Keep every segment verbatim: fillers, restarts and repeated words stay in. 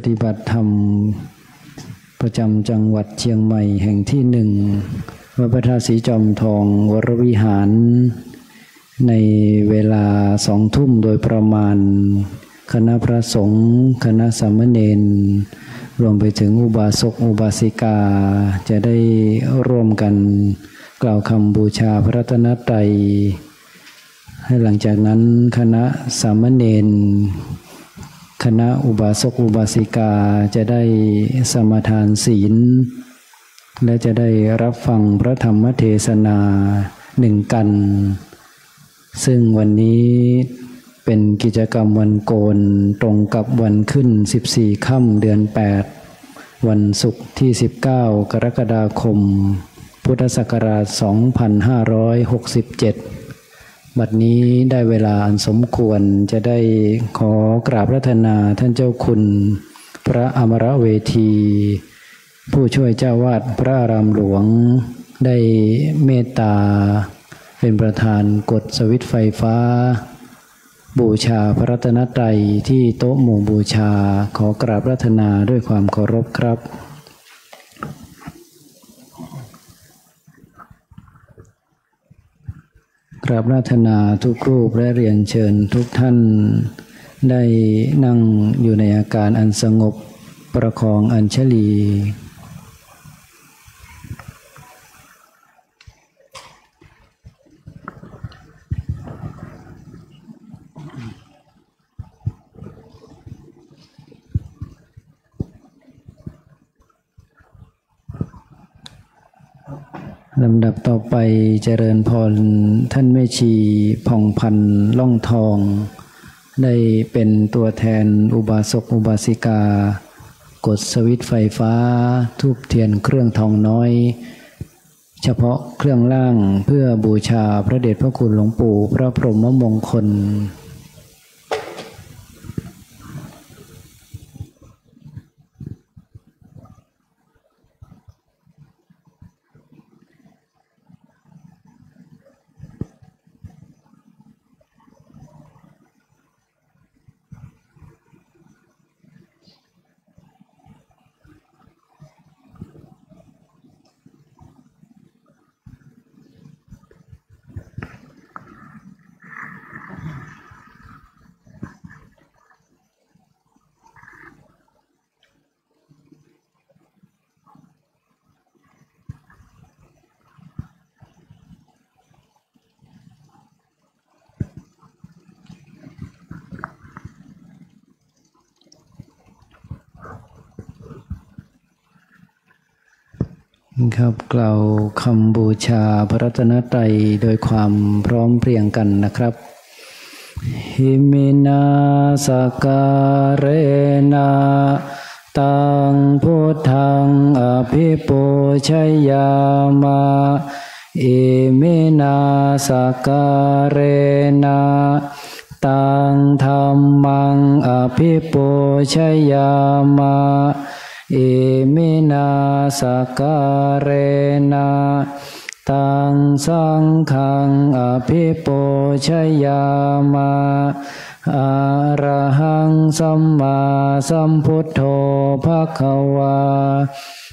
ปฏิบัติธรรมประจำจังหวัดเชียงใหม่แห่งที่หนึ่งวัดพระธาตุสีจอมทองวรวิหารในเวลาสองทุ่มโดยประมาณคณะพระสงฆ์คณะสามเณรรวมไปถึงอุบาสกอุบาสิกาจะได้ร่วมกันกล่าวคำบูชาพระรัตนตรัยให้หลังจากนั้นคณะสามเณรคณะอุบาสกอุบาสิกาจะได้สมาทานศีลและจะได้รับฟังพระธรรมเทศนาหนึ่งกันซึ่งวันนี้เป็นกิจกรรมวันโกนตรงกับวันขึ้นสิบสี่ค่ำเดือนแปดวันศุกร์ที่สิบเก้ากรกฎาคมพุทธศักราชสองพันห้าร้อยหกสิบเจ็ดบัดนี้ได้เวลาอันสมควรจะได้ขอกราบรัตนาท่านเจ้าคุณพระอมรเวทีผู้ช่วยเจ้าวาดพระอารามหลวงได้เมตตาเป็นประธานกดสวิตช์ไฟฟ้าบูชาพระรัตนตรัยที่โต๊ะหมู่บูชาขอกราบรัตนาด้วยความเคารพครับกราบราธนาทุกรูปและเรียนเชิญทุกท่านได้นั่งอยู่ในอาการอันสงบประคองอัญชลีลำดับต่อไปเจริญพรท่านแม่ชีผ่องพันธุ์ล่องทองได้เป็นตัวแทนอุบาสกอุบาสิกากดสวิตช์ไฟฟ้าทูบเทียนเครื่องทองน้อยเฉพาะเครื่องล่างเพื่อบูชาพระเดชพระคุณหลวงปู่พระพรหมมงคลครับกล่าวคำบูชาพระรัตนตรัยโดยความพร้อมเพรียงกันนะครับหิมินาสการะนาตังพุทธังอภิปูชยามะอิมินาสการะนาตังธัมมังอภิปูชยามะอิมินาสการะนาตังสังฆังอภิปูชยามะอะระหังสัมมาสัมพุทโธภะคะวา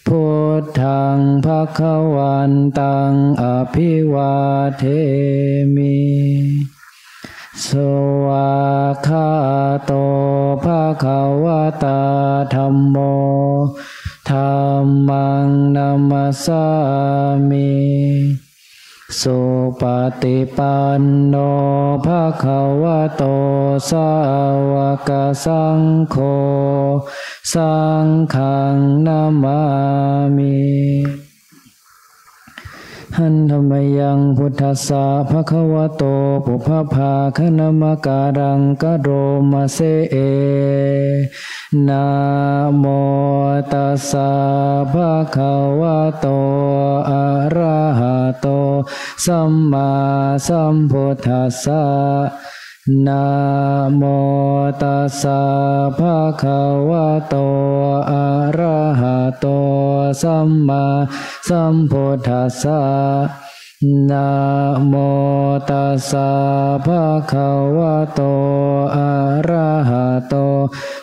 พุทธังภะคะวันตังอภิวาเทมิสวากขาโตภะคะวะตาธัมโมธัมมังนัมมัสสามิสุปฏิปันโนภะคะวะโตสาวกสังโฆสังฆังนะมามิหันธรรมยังพุทธัสสะภะคะวะโตปุพพภาคณมการังกะโรมะเสเอนะโมตัสสะภะคะวะโตอะระหะโตสัมมาสัมพุทธัสสะนะโมตัสสะภะคะวะโตอะระหะโตสัมมาสัมพุทธัสสะ นะโมตัสสะภะคะวะโตอะระหะโต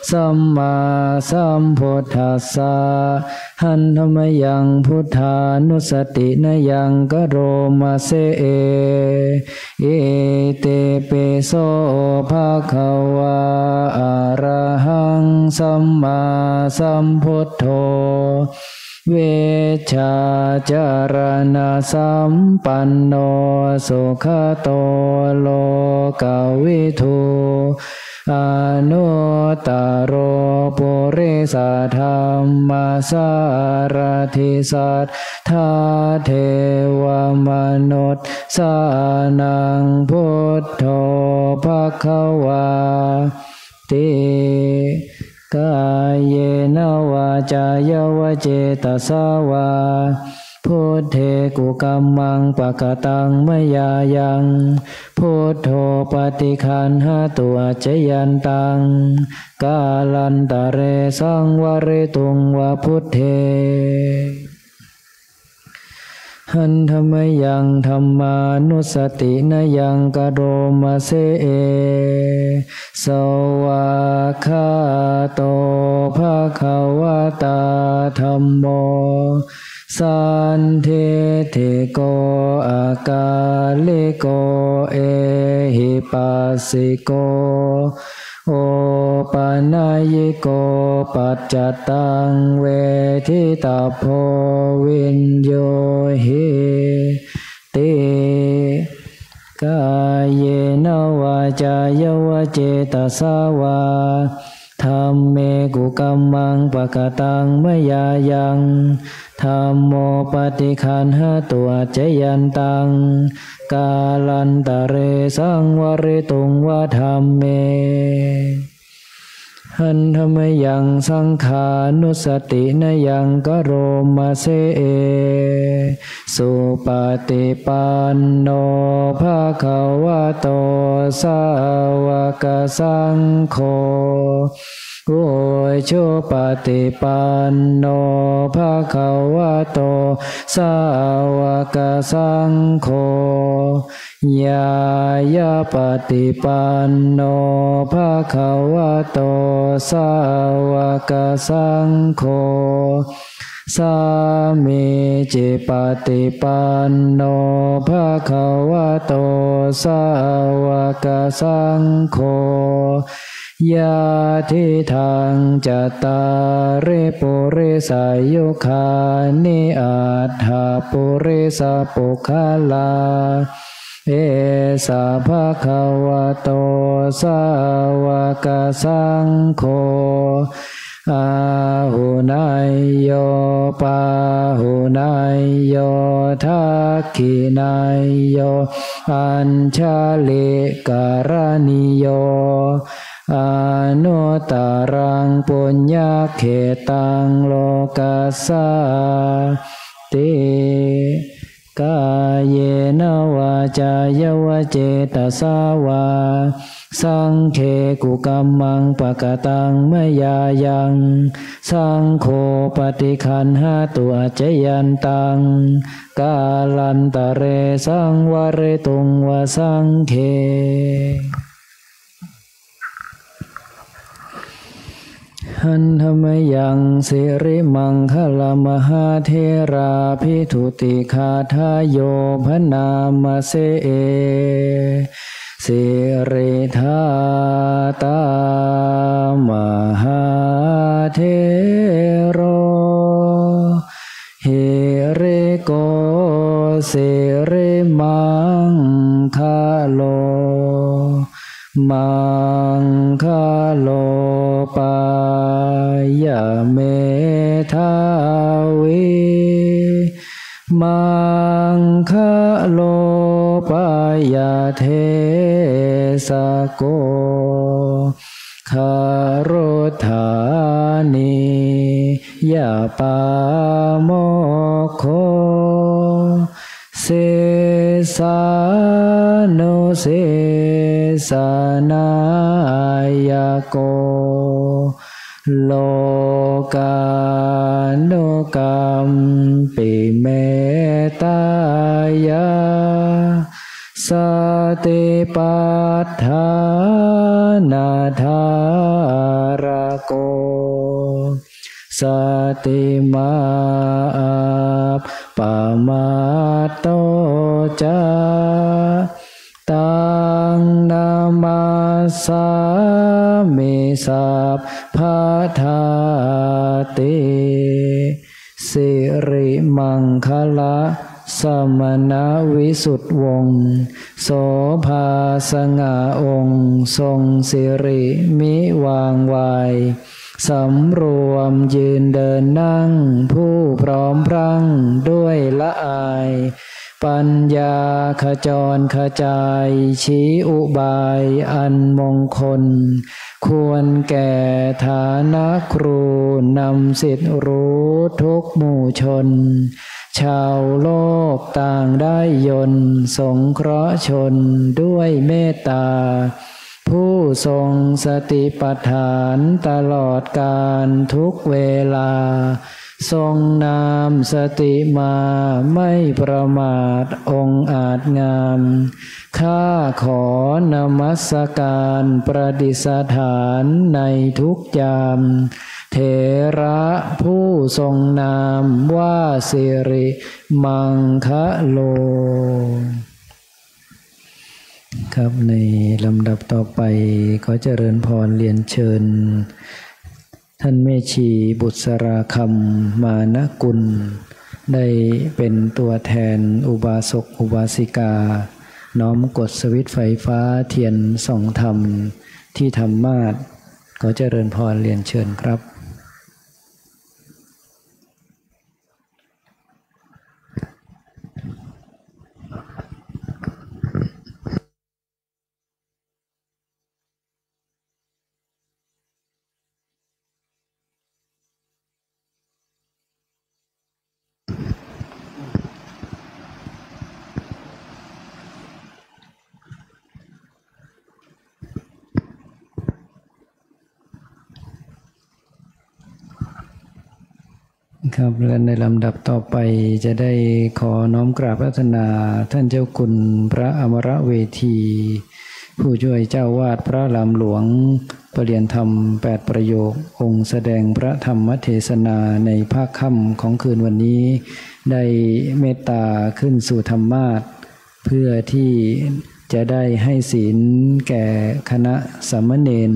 สัมมาสัมพุทธัสสะหันธมยังพุทธานุสตินยังกโรมาเสเอเอเตเปโสภะคะวะอะระหังสัมมาสัมพุทโธเวชาจารณะสัมปันโนสุขโตโลกวิทูอนุตตโรปุริสธรรมสารถิสัทธาเทวมนุสสานังพุทโธภควาติกายเยนวาจายวเจตสาวาพุทเถกุกัมมังปะกะตังมยายังพุทโธปฏิคันหตุอาจยันตังกาลันตะเรสังวะเรตุงวะพุทเถหันธมยังธัมมานุสตินยังกโรมาเสเอสวากขาโตภะคะวะตาธัมโมสันเทเทโกอากาลิโกเอหิปัสสิโกโอปานายโกปัจจตังเวทิตาโพวินโยหิติกายเยนวาจายวเจตสาวาธัมเมกุกัมมังปะกะตังมยายังธัมโมปฏิคันหตุอาจยันตังกาลันตะเรสังวะเรตุงวะธัมเมหันธมยังสังขานุสตินยังกโรมาเสเอสุปฏิปันโนภะคะวะโตสาวกสังโฆโอโชปฏิปันโนภะคะวะโตสาวกสังโฆยายาปฏิปันโนภะคะวะโตสาวกสังโฆสามิจิปฏิปันโนภะคะวะโตสาวกสังโฆยาทิทางจตาริปุริสายุคานิอัฏฐาปุริสปุคคลาเอสาภะคะวะโตสาวกสังโฆอาหุนายโยปาหุนายโยทักขินายโยอัญชลิการณิโยอนุตารังปุญญาเขตังโลกัสสาติกายเยนวาจายวเจตสาวาสังเฆกุกัมมังปะกะตังมยายังสังโฆปฏิคันหตุอาจยันตังกาลันตะเรสังวะเรตุงวะสังเฆหันธมยังสิริมังคลมหาเทราภิทุติคาทโยพนามเสเอสิริธาตามหาเทโรหิริโกสิริมังคโลมังคโลปายะเมทาวิมังคโลปายะเทสโกคารถานิยะปาโมโคเสสานุเสสานายโกโลกาโนกัมปิเมตายา ติปัฏฐานาธารโกสติมาปะมาโตจาตังนามาสามิสัพพะทาติสิริมังคละสมณวิสุทธวงศ์โสภาสง่าองค์ทรงสิริมิวางวายสำรวมยืนเดินนั่งผู้พร้อมพรั่งด้วยละอายปัญญาขจรขจายชี้อุบายอันมงคลควรแก่ฐานะครูนำสิทธิรู้ทุกหมู่ชนชาวโลกต่างได้ยนต์สงเคราะห์ชนด้วยเมตตาผู้ทรงสติปัฏฐานตลอดกาลทุกเวลาทรงนามสติมาไม่ประมาทองค์อาจงามข้าขอนมัสการประดิษฐานในทุกยามเถระผู้ทรงนามว่าสิริมังคโลครับในลำดับต่อไปขอเจริญพรเรียนเชิญท่านแม่ชีบุษราคำมานกุลได้เป็นตัวแทนอุบาสกอุบาสิกาน้อมกดสวิตช์ไฟฟ้าเทียนส่องธรรมที่ธรรมาสน์ขอเจริญพรเรียนเชิญครับครับและในลำดับต่อไปจะได้ขอน้อมกราบอาราธนาท่านเจ้าคุณพระอมรเวทีผู้ช่วยเจ้าวาดพระอารามหลวงประเรียนธรรมแปดประโยคองค์แสดงพระธรรมเทศนาในภาคค่ำของคืนวันนี้ได้เมตตาขึ้นสู่ธรรมาสน์เพื่อที่จะได้ให้ศีลแก่คณะสามเณร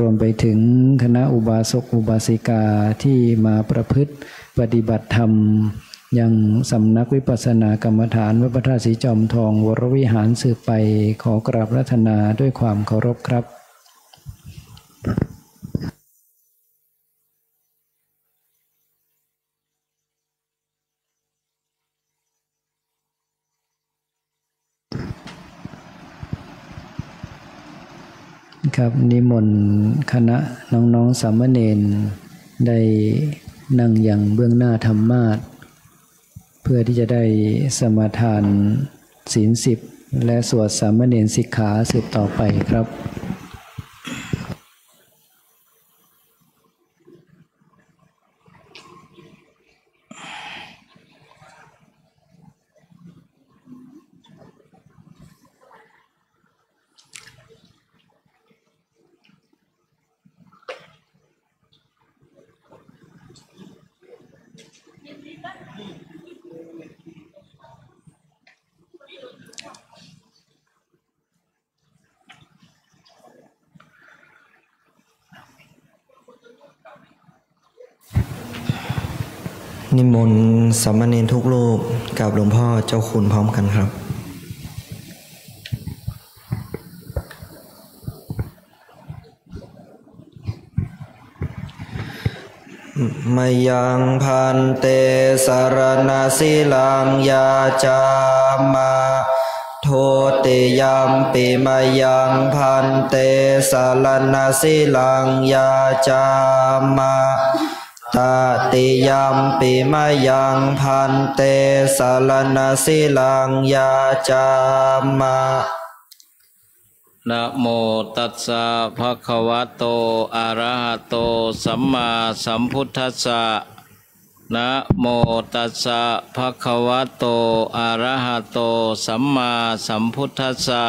รวมไปถึงคณะอุบาสกอุบาสิกาที่มาประพฤติปฏิบัติธรรมยังสำนักวิปัสสนากรรมฐานวัดพระธาตุสีจอมทองวรวิหารสืบไปขอกราบอาราธนาด้วยความเคารพครับครับนิมนต์คณะน้องๆสามเณรได้นั่งอย่างเบื้องหน้าธรรมาสน์เพื่อที่จะได้สมาทานศีลสิบและสวดสามเณรสิกขาสืบต่อไปครับนิมนต์สามเณรทุกรูปกับหลวงพ่อเจ้าคุณพร้อมกันครับมายังพันเตสารณสีลังยาจามาโทติยามปิมายังพันเตสารณสีลังยาจามาตติยามปิมายังพันเตสารณสีลังยาจามะนะโมตัสสะภะคะวะโตอะระหะโตสัมมาสัมพุทธัสสะ นะโมตัสสะภะคะวะโตอะระหะโตสัมมาสัมพุทธัสสะ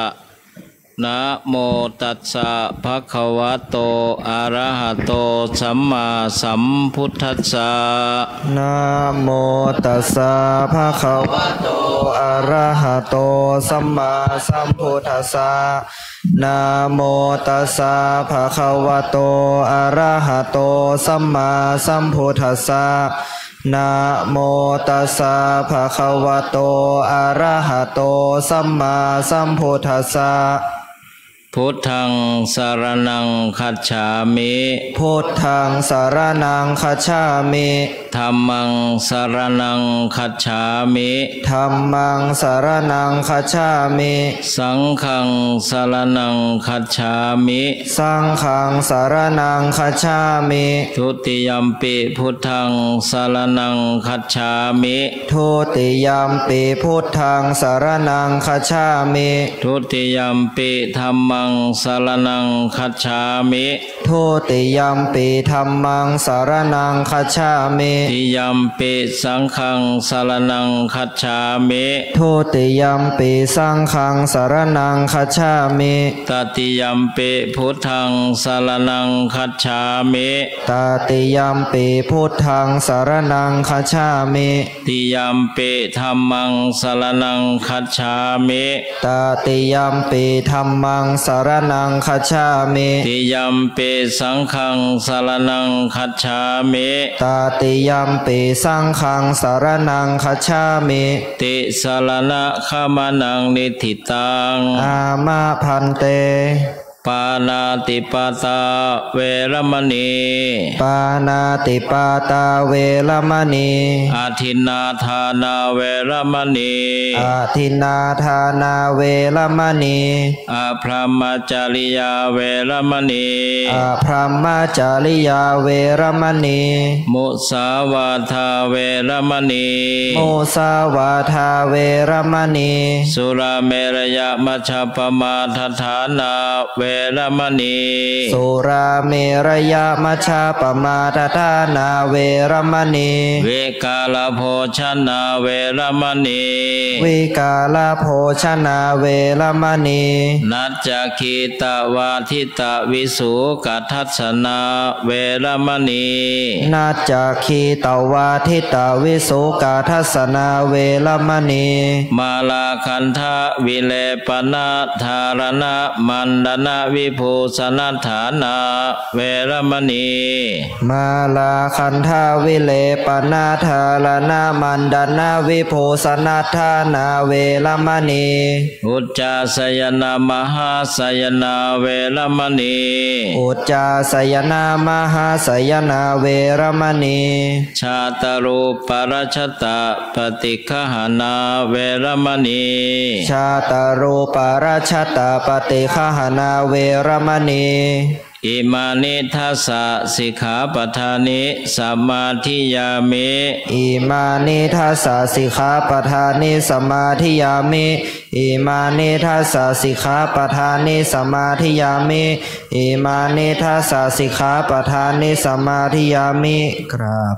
นะโมตัสสะภะคะวะโตอะระหะโตสัมมาสัมพุทธัสสะนะโมตัสสะภะคะวะโตอะระหะโตสัมมาสัมพุทธัสสะนะโมตัสสะภะคะวะโตอะระหะโตสัมมาสัมพุทธัสสะนะโมตัสสะภะคะวะโตอะระหะโตสัมมาสัมพุทธัสสะพุทธังสารนังคัจฉามิพุทธังสารนังคัจฉามิธัมมังสารนังคัจฉามิธัมมังสารนังคัจฉามิสังฆังสารนังคัจฉามิสังฆังสารนังคัจฉามิทุติยัมปิพุทธังสารนังคัจฉามิทุติยัมปิพุทธังสารนังคัจฉามิทุติยัมปิธัมมังสารนังคัจฉามิทุติยัมปิธัมมังสารนังคัจฉามิทิยัมปิสังฆังสารนังคัจฉามิทุติยัมปิสังฆังสารนังคัจฉามิตติยัมปิพุทธังสารนังคัจฉามิตติยัมปิพุทธังสารนังคัจฉามิติยัมปิธัมมังสารนังคัจฉามิตติยัมปิธัมมังสารนังคัจฉามิติยัมปิสังฆังสารนังคัจฉามิตติยัมปิสังฆังสารนังคัจฉามิติสารณะขมานังนิทิตังอามาพันเตปานาติปาตาเวรมณีปานาติปาตาเวรมณีอาทินนาทานาเวรมณีอาทินนาทานาเวรมณีอาพรหมจริยาเวรมณีอาพรหมจริยาเวรมณีมุสาวาทาเวรมณีมุสาวาทาเวรมณีสุราเมรยมัชฌัปมาทฐานาเวรเวรมณีสุราเมรยมัชฌัปมาทฐานาเวรมณีวิกาลโภชนาเวรมณีวิกาลโภชนาเวรมณีนัจจคีตวาทิตวิสุกัทัสสนาเวรมณีนัจจคีตวาทิตวิสุกัทัสสนาเวรมณีมาลาคันธาวิเลปนาธารณมันดานาวิภูสนัฏฐานาเวรมณีมาลาคันธาวิเลปนาธารณมันดานาวิภูสนัฏฐานาเวรมณีอุจจาสยนามหาสยนาเวรมณีอุจจาสยนามหาสยนาเวรมณีชาตรูปราชตะปฏิฆหานาเวรมณีชาตรูปราชตะปฏิฆหานาเวรมณีอิมานิทัสสะสิกขาปทานิสัมมาทิยามิอิมานิทัสสะสิกขาปทานิสัมมาทิยามิอิมานิทัสสะสิกขาปทานิสัมมาทิยามิอิมานิทัสสะสิกขาปทานิสัมมาทิยามิกราบ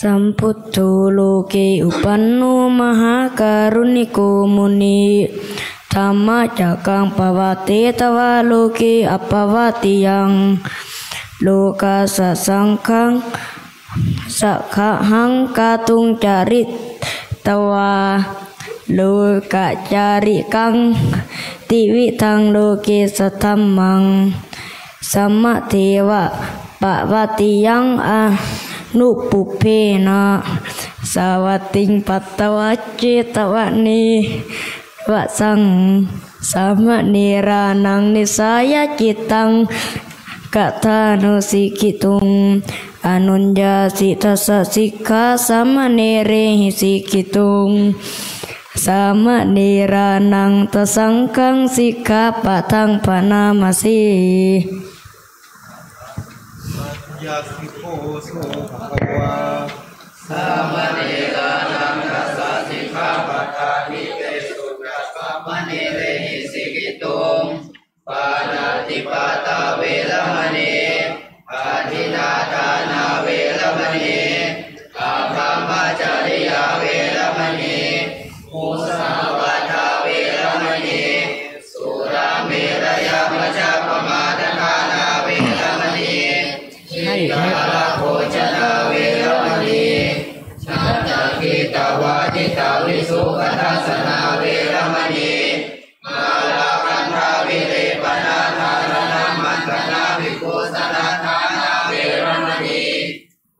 สัมพุทโธโลเกอุปันโนมหาการุณิโกมุนีธัมมจักขังปวัตเตตวะโลเกอัปปวัตติยังโลกัสสังฆังสักขะหังกาตุงจาริตวาโลกะจาริกังติวิทังโลเกสธัมมังสัมมะเทวะปวัตติยังอะนุปุเพนะสวัติงปัตตวะเจตวะนีวะสังสามะเนรานังนิสายจิตังกะทานุสิกิตุงอนุญญาสิทัสสิกขาสามะเนเรหิสิกิตุงส สามเณรานังตสังฆังสิกขาปะทังปะนามาสีสัจญาสิโกโสภควาสามเณรานังตสังฆังสิกขาปะทานิเตสุนัสสามเณเรหิสิกิตุงปานาติปาตาเวรมณีอาทินนาทานาเวรมณีอาภามาจาริยาเวรมณีมุสาวาทาเวรมณีสุราเมรยามจาปมาทธานาเวรมณีสิกขาโภชนาเวรมณีนาตากิตาวาทิตาวิสุขทัสสนาเวรมณีมาลาคันธาวิเลปนาธารณามัตนาวิโกสนาธานาเวรมณี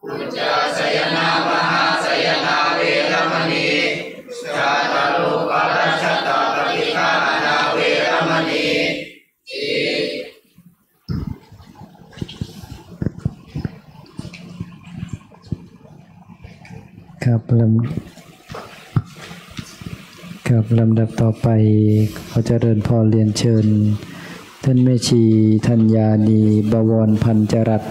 อุจจาสยนามหาสยนาเวรมณีชาตาลูปรัชตาปฏิฆานาเวรมณีครับลำครับลำดับต่อไปขอเจริญพรเรียนเชิญท่านแม่ชีธัญญานีบวรพันจรัตน์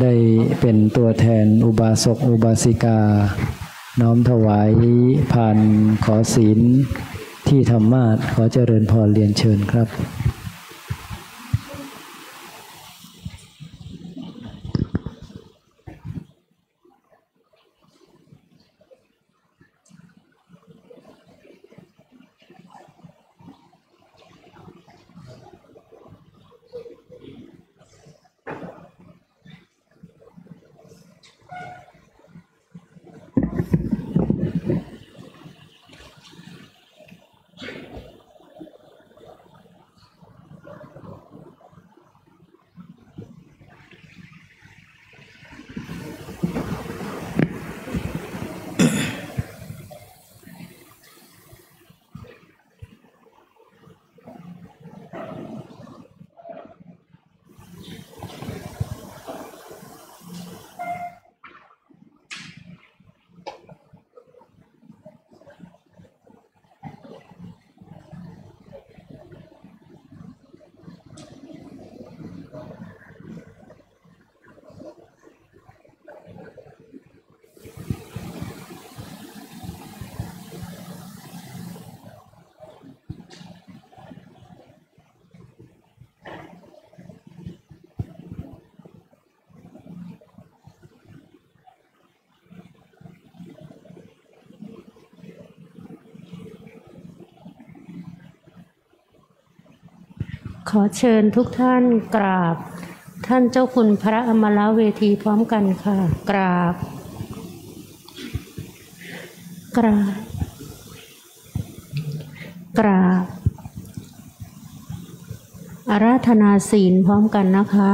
ได้เป็นตัวแทนอุบาสกอุบาสิกาน้อมถวายผ่านขอศีลที่ธรรมาสน์ขอเจริญพรเรียนเชิญครับขอเชิญทุกท่านกราบท่านเจ้าคุณพระอมรเวทีพร้อมกันค่ะกราบกราบกราบอาราธนาศีลพร้อมกันนะคะ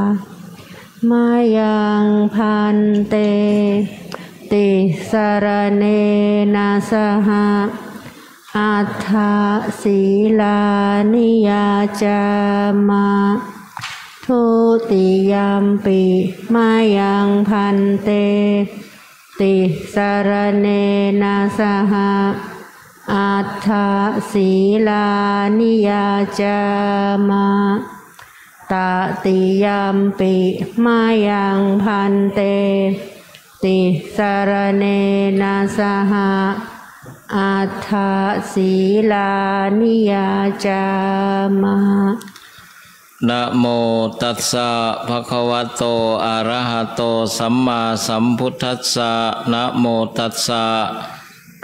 มายังพันเตติสรเนนาสหะอัฏฐศีลานิยาจามะทุติยัมปิมายังพันเตติสรเนนาสหะอัฏฐศีลานิยาจามะตติยัมปิมายังพันเตติสรเนนาสหะอัฏฐศีลานิยาจามะนะโมตัสสะภะคะวะโตอะระหะโตสัมมาสัมพุทธัสสะนะโมตัสสะ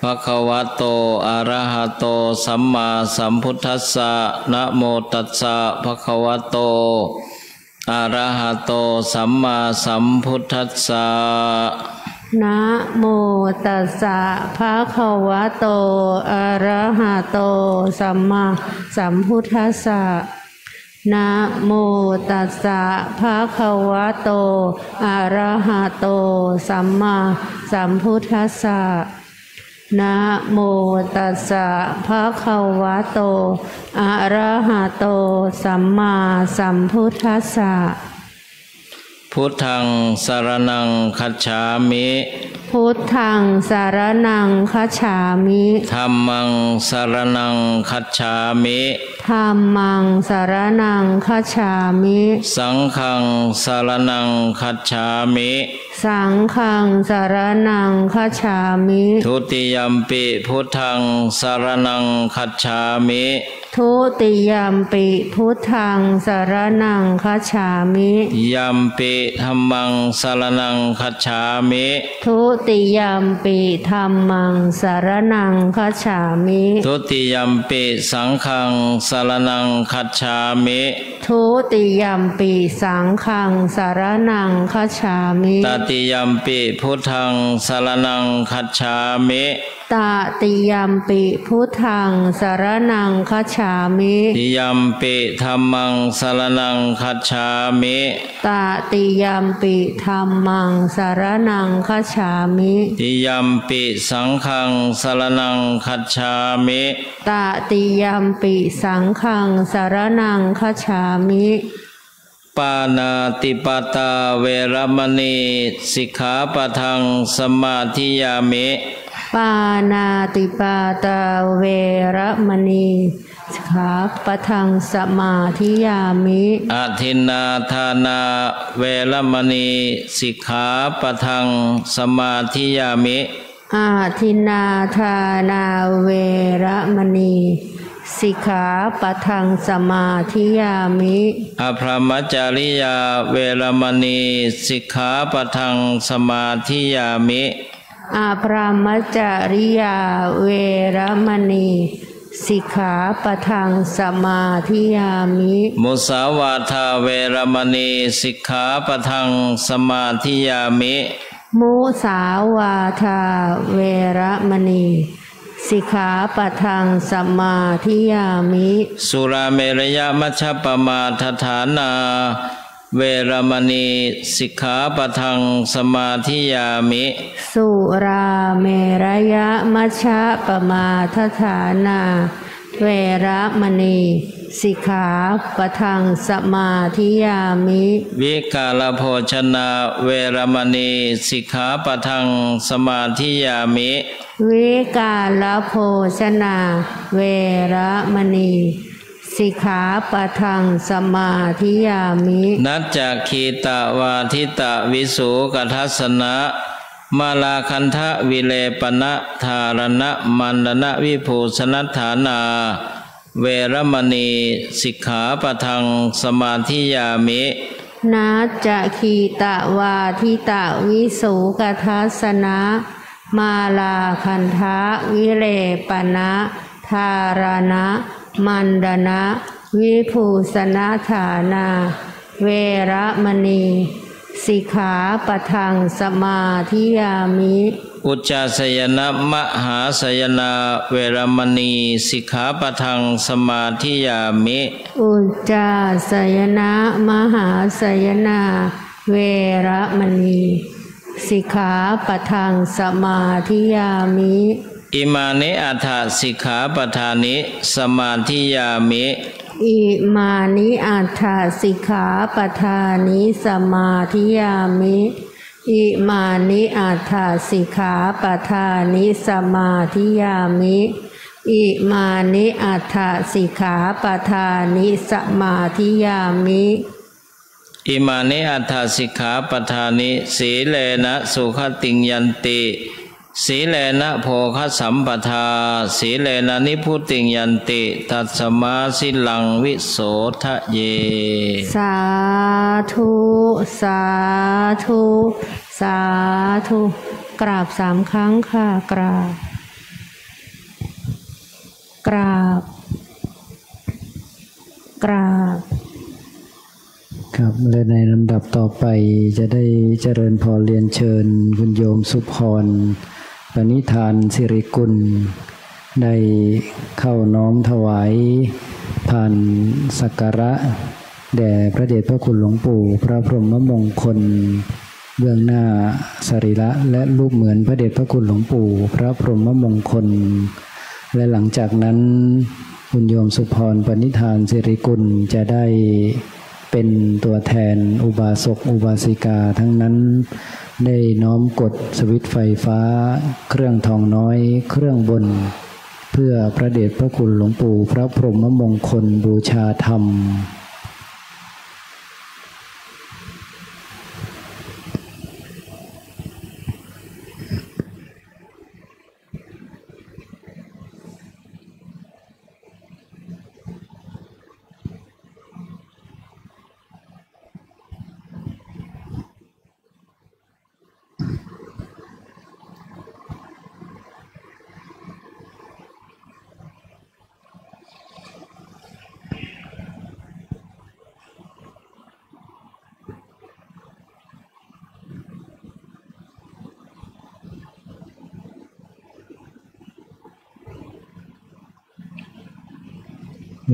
ภะคะวะโตอะระหะโตสัมมาสัมพุทธัสสะนะโมตัสสะภะคะวะโตอะระหะโตสัมมาสัมพุทธัสสะนะโมตัสสะภะคะวะโตอะระหะโตสัมมาสัมพุทธัสสะนะโมตัสสะภะคะวะโตอะระหะโตสัมมาสัมพุทธัสสะนะโมตัสสะภะคะวะโตอะระหะโตสัมมาสัมพุทธัสสะพุทธังสรณังคัจฉามิ ธ พุทธังสารนังคัจฉามิธัมมังสารนังคัจฉามิธัมมังสารนังคัจฉามิสังฆังสารนังคัจฉามิสังฆังสารนังคัจฉามิทุติยัมปิพุทธังสารนังคัจฉามิทุติยัมปิพุทธังสารนังคัจฉามิยัมปิธัมมังสารนังคัจฉามิทุติยัมปิธัมมังสารนังคัจฉามิทุติยัมปิสังฆังสารนังคัจฉามิทุติยัมปิสังฆังสารนังคัจฉามิตติยัมปิพุทธังสารนังคัจฉามิตติยัมปิพุทธังสารนังคัจฉามิติยัมปิธัมมังสารนังคัจฉามิตติยัมปิธัมมังสารนังคัจฉามิติยัมปิสังฆังสารนังคัจฉามิตติยัมปิสังฆังสารนังคัจฉามิปานาติปาตาเวรมณีสิกขาปะทังสมาธิยามิปานาติปาตาเวรมณีสิกขาปะทังสมาธิยามิอาทินนาทานาเวรมณีสิกขาปะทังสมาธิยามิอาทินนาทานาเวรมณีสิกขาปะทังสมาธิยามิอภรหมจาริยาเวรมณีสิกขาปะทังสมาธิยามิอภรหมจาริยาเวรมณีสิกขาปะทังสมาธิยามิมุสาวาทาเวรมณีสิกขาปะทังสมาธิยามิมุสาวาทาเวรมณีสิกขาปะทังสมาธิยามิสุราเมรยมัชฌัปปมาทฐานาเวรมณีสิกขาปะทังสมาธิยามิสุราเมรยมัชฌัปปมาทฐานาเวรมณีสิกขาปะทังสมาธิยามิวิกาลโภชนาเวรมณีสิกขาปะทังสมาธิยามิวิกาลโภชนาเวรมณีสิกขาปะทังสมาธิยามินัจจคีตวาทิตวิสูกทัสสนะมาลาคันทะวิเลปนะธารณะมันดนะวิภูสนัฏฐานาเวรมณีสิกขาปะทังสมาธิยามินัจจคีตวาทิตวิสูกทัสสนะมาลาคันทะวิเลปนะธารณะมันดนะวิภูสนัฏฐานาเวรมณีสิกขาปะทังสมาธิยามิอุจจาสยนะมหาสยนาเวรมณีสิกขาปะทังสมาธิยามิอุจจาสยนะมหาสยนาเวรมณีสิกขาปะทังสมาธิยามิอิมานิอัฏฐสิกขาปะทานิสมาธิยามิอิมานิอัฏฐสิกขาปะทานิสมาธิยามิอิมานิอัฏฐสิกขาปะทานิสมาธิยามิอิมานิอัฏฐสิกขาปะทานิสมาธิยามิอิมานิอัฏฐสิกขาปะทานิสีเลนะสุขติงยันติสีเลนะโภคสัมปทาสีเลนะนิพุติยันติตัสมาสิลังวิโสทะเยสาธุสาธุสาธุกราบสามครั้งค่ะกราบกราบกราบครับและในลำดับต่อไปจะได้เจริญพรเรียนเชิญคุณโยมสุพรปณิธานสิริกุลได้เข้าน้อมถวายผ่านสักการะแด่พระเดชพระคุณหลวงปู่พระพรหมมงคลเบื้องหน้าสรีระและรูปเหมือนพระเดชพระคุณหลวงปู่พระพรหมมงคลและหลังจากนั้นคุณโยมสุพรปณิธานสิริกุลจะได้เป็นตัวแทนอุบาสกอุบาสิกาทั้งนั้น ได้น้อมกดสวิตช์ไฟฟ้าเครื่องทองน้อยเครื่องบนเพื่อพระเดชพระคุณหลวงปู่พระพรหมมงคลบูชาธรรม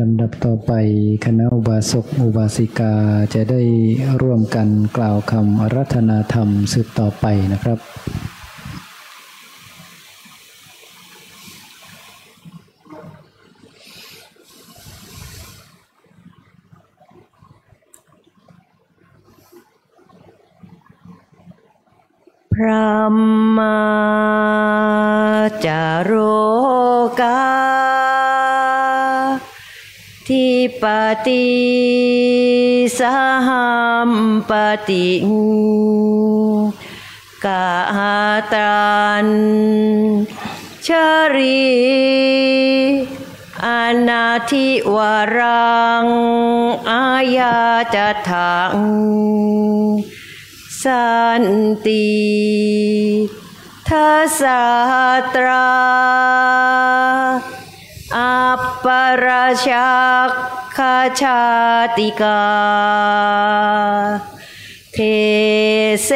ลำดับต่อไปคณะอุบาสกอุบาสิกาจะได้ร่วมกันกล่าวคำอาราธนาธรรมสืบต่อไปนะครับพระมาจาโรกาทิปติสหัมปติกาตันชรีอนาธิวรังอายาจถังสันติทัสสตราอัปปราชักขชาติกาเทเส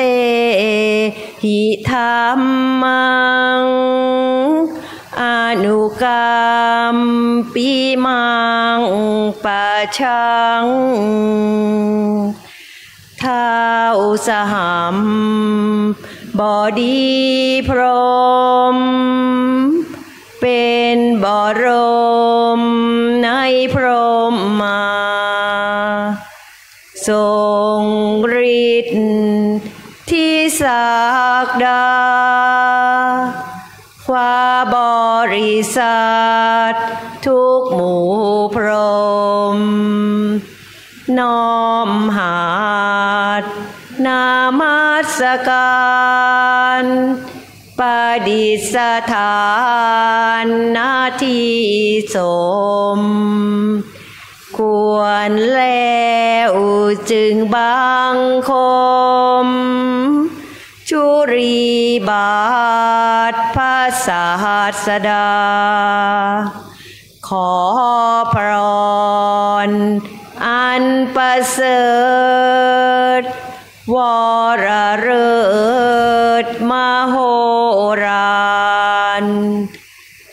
หิธัมมังอนุกัมปิมังปะชังท้าวสหัมบดีพรหมเป็นบรมในพรหมาทรงฤทธิ์ที่ศักดาความบริสุทธิ์ทุกหมู่พรหมน้อมหาดนามัสการประดิษฐานณที่สมควรแล้วจึงบังคมชุรีบาทพระศาสดาขอพรอันประเสริฐวรเริดมโหฬาร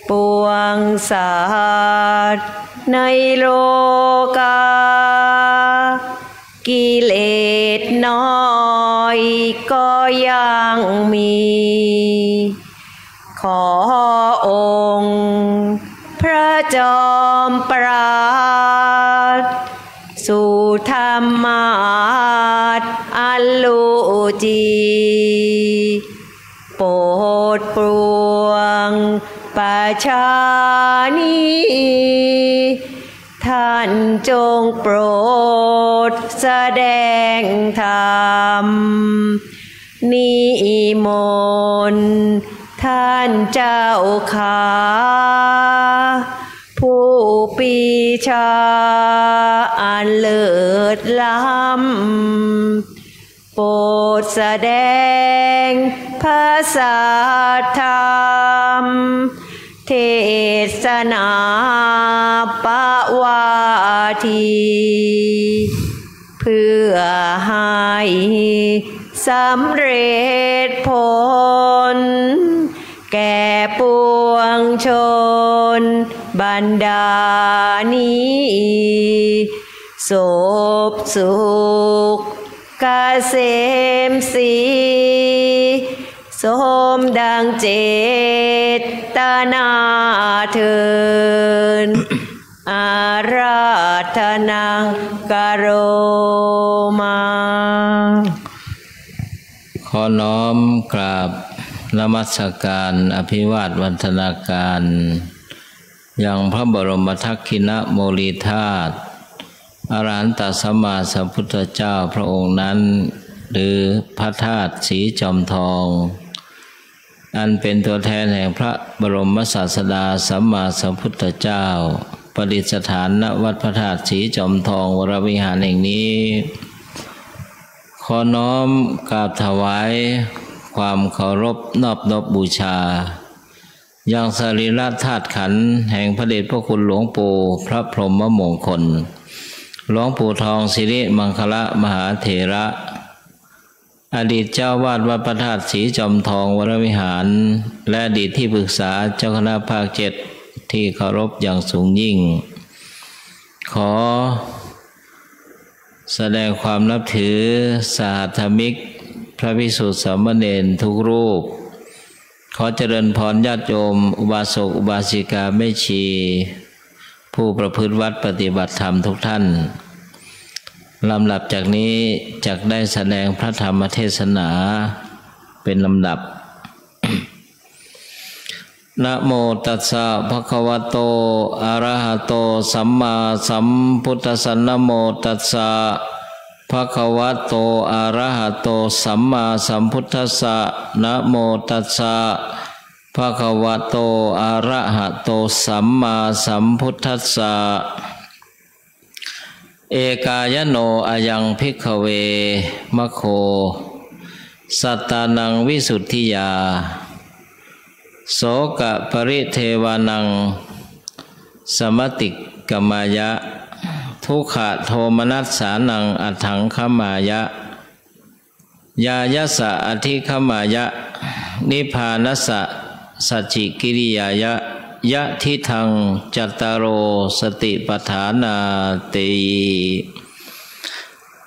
ปวงสัตว์ในโลกากิเลสน้อยก็ยังมีขอองค์พระจอมปราดสุธรรมาสอัลโลจีโปรดปรวงประชานีท่านจงโปรดแสดงธรรมนิมนต์ท่านเจ้าข้าผู้ปีชาอันเลิศล้ำโปรดแสดงพระสัทธรรมเทศนาปวาทีเพื่อให้สำเร็จผลแก่ปวงชนบรรดานี้โสภสุขเกษมสีสมดังเจตนาเถิด อาราธนาการโรมาขอ น้อมกราบนมัสการอภิวาทวัฒนาการยังพระบรมทักขิณโมลีธาตุอรหันตสัมมาสัมพุทธเจ้าพระองค์นั้นหรือพระธาตุสีจอมทองอันเป็นตัวแทนแห่งพระบรมศาสดาสัมมาสัมพุทธเจ้าประดิษฐานณวัดพระธาตุสีจอมทองวรวิหารแห่งนี้ขอน้อมกราบถวายความเคารพนอบน้อมบูชายังสรีระธาตุขันธ์แห่งพระเดชพระคุณหลวงปู่พระพรหมมงคลหลวงปู่ทองสิริมังคละมหาเถระอดีตเจ้าวาดวัดพระธาตุสีจอมทองวรวิหารและอดีตที่ปรึกษาเจ้าคณะภาคเจ็ดที่เคารพอย่างสูงยิ่งขอแสดงความนับถือสาธมิกพระภิกษุสามเณรทุกรูปขอเจริญพรญาติโยมอุบาสกอุบาสิกาแม่ชีผู้ประพฤติวัดปฏิบัติธรรมทุกท่านลำดับจากนี้จักได้แสดงพระธรรมเทศนาเป็นลำดับ นะโมตัสสะภะคะวะโตอะระหะโตสัมมาสัมพุทธัสสะนะโมตัสสะภะคะวะโตอะระหะโตสัมมาสัมพุทธัสสะนะโมตัสสะภะคะวะโตอะระหะโตสัมมาสัมพุทธัสสะเอกายโนอายังภิกขเวมะโคสัตตานังวิสุทธิยาโสกะปริเทวานังสมติกมายะทุกขะโทมนัสสานังอัถังขมายะยายสะอธิขมายะนิพพานสะสัจจิกิริยายะยะทิทังจัตตารโอสติปัฏฐานาติ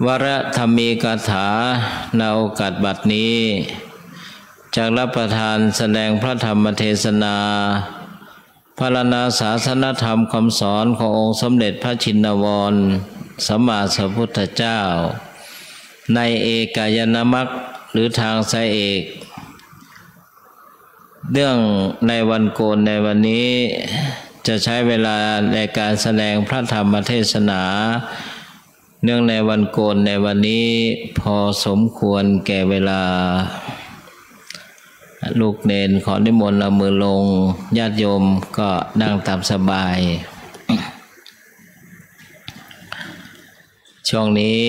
วรธรรมีกถาในโอกาสบัดนี้จากรับประทานแสดงพระธรรมเทศนาพรรณนาศาสนธรรมคำสอนขององค์สมเด็จพระชินวรสัมมาสัมพุทธเจ้าในเอกายนมรรคหรือทางสายเอกเรื่องในวันโกนในวันนี้จะใช้เวลาในการแสดงพระธรรมเทศนาเนื่องในวันโกนในวันนี้พอสมควรแก่เวลาลูกเนนขอนิมนต์ละมือลงญาติโยมก็นั่งตามสบายช่วงนี้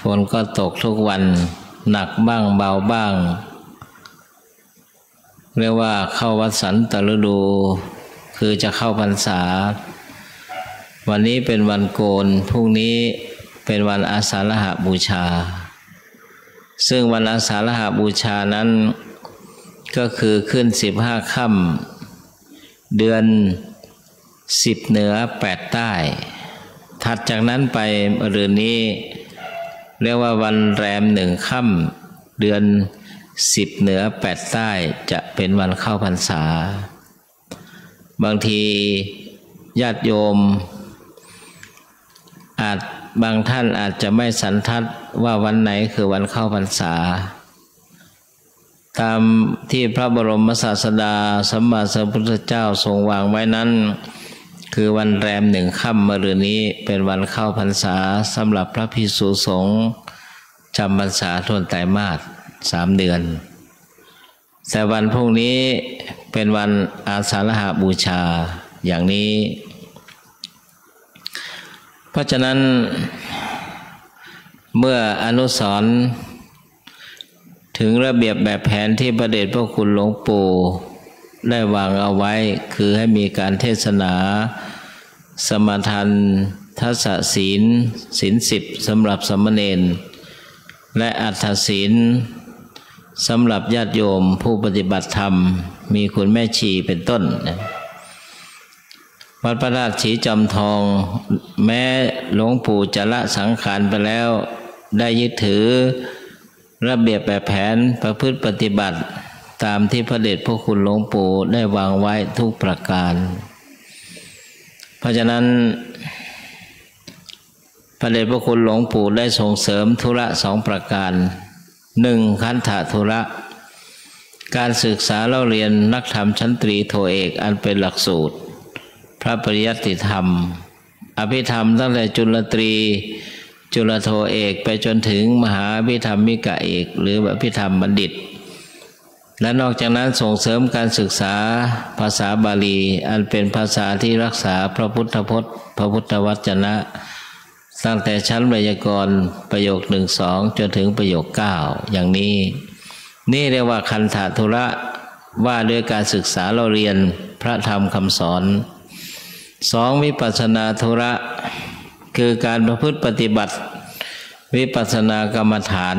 ฝนก็ตกทุกวันหนักบ้างเบาบ้างเรียกว่าเข้าวัดสันตฤดูคือจะเข้าพรรษาวันนี้เป็นวันโกนพรุ่งนี้เป็นวันอาสาฬหบูชาซึ่งวันอาสาฬหบูชานั้นก็คือขึ้นสิบห้าค่ำเดือนสิบเหนือแปดใต้ถัดจากนั้นไปเดือนนี้เรียกว่าวันแรมหนึ่งค่ำเดือนสิบเหนือแปดใต้จะเป็นวันเข้าพรรษาบางทีญาติโยมอาจบางท่านอาจจะไม่สันทัดว่าวันไหนคือวันเข้าพรรษาตามที่พระบรมศาสดาสัมมาสัมพุทธเจ้าทรงวางไว้นั้นคือวันแรมหนึ่งค่ำมะรืนนี้เป็นวันเข้าพรรษาสำหรับพระภิกษุสงฆ์จำพรรษาทวนไตรมาสสามเดือนแต่วันพรุ่งนี้เป็นวันอาสาฬหบูชาอย่างนี้เพราะฉะนั้นเมื่ออนุสรณ์ถึงระเบียบแบบแผนที่พระเดชพระคุณหลวงปู่ได้วางเอาไว้คือให้มีการเทศนาสมาทานทัสสะศีลศีลสิบสำหรับสมณเณรและอัฏฐศีลสำหรับญาติโยมผู้ปฏิบัติธรรมมีคุณแม่ชีเป็นต้นวัดพระธาตุสีจอมทองแม้หลวงปู่จะละสังขารไปแล้วได้ยึดถือระเบียบแบบแผนประพฤติปฏิบัติตามที่พระเดชพระคุณหลวงปู่ได้วางไว้ทุกประการเพราะฉะนั้นพระเดชพระคุณหลวงปู่ได้ส่งเสริมธุระสองประการ หนึ่งคันธทุระการศึกษาเล่าเรียนนักธรรมชั้นตรีโทเอกอันเป็นหลักสูตรพระปริยัติธรรมอภิธรรมตั้งแต่จุลตรีจุลโทเอกไปจนถึงมหาอภิธรรมมิกะเอกหรืออภิธรรมบัณฑิตและนอกจากนั้นส่งเสริมการศึกษาภาษาบาลีอันเป็นภาษาที่รักษาพระพุทธพจน์พระพุทธวจนะตั้งแต่ชั้นไวยากรณ์ประโยคหนึ่งสองจนถึงประโยคเก้าอย่างนี้นี่เรียกว่าคันธทุระว่าด้วยการศึกษาเราเรียนพระธรรมคำสอนสองวิปัสสนาธุระคือการประพฤติปฏิบัติวิปัสสนากรรมฐาน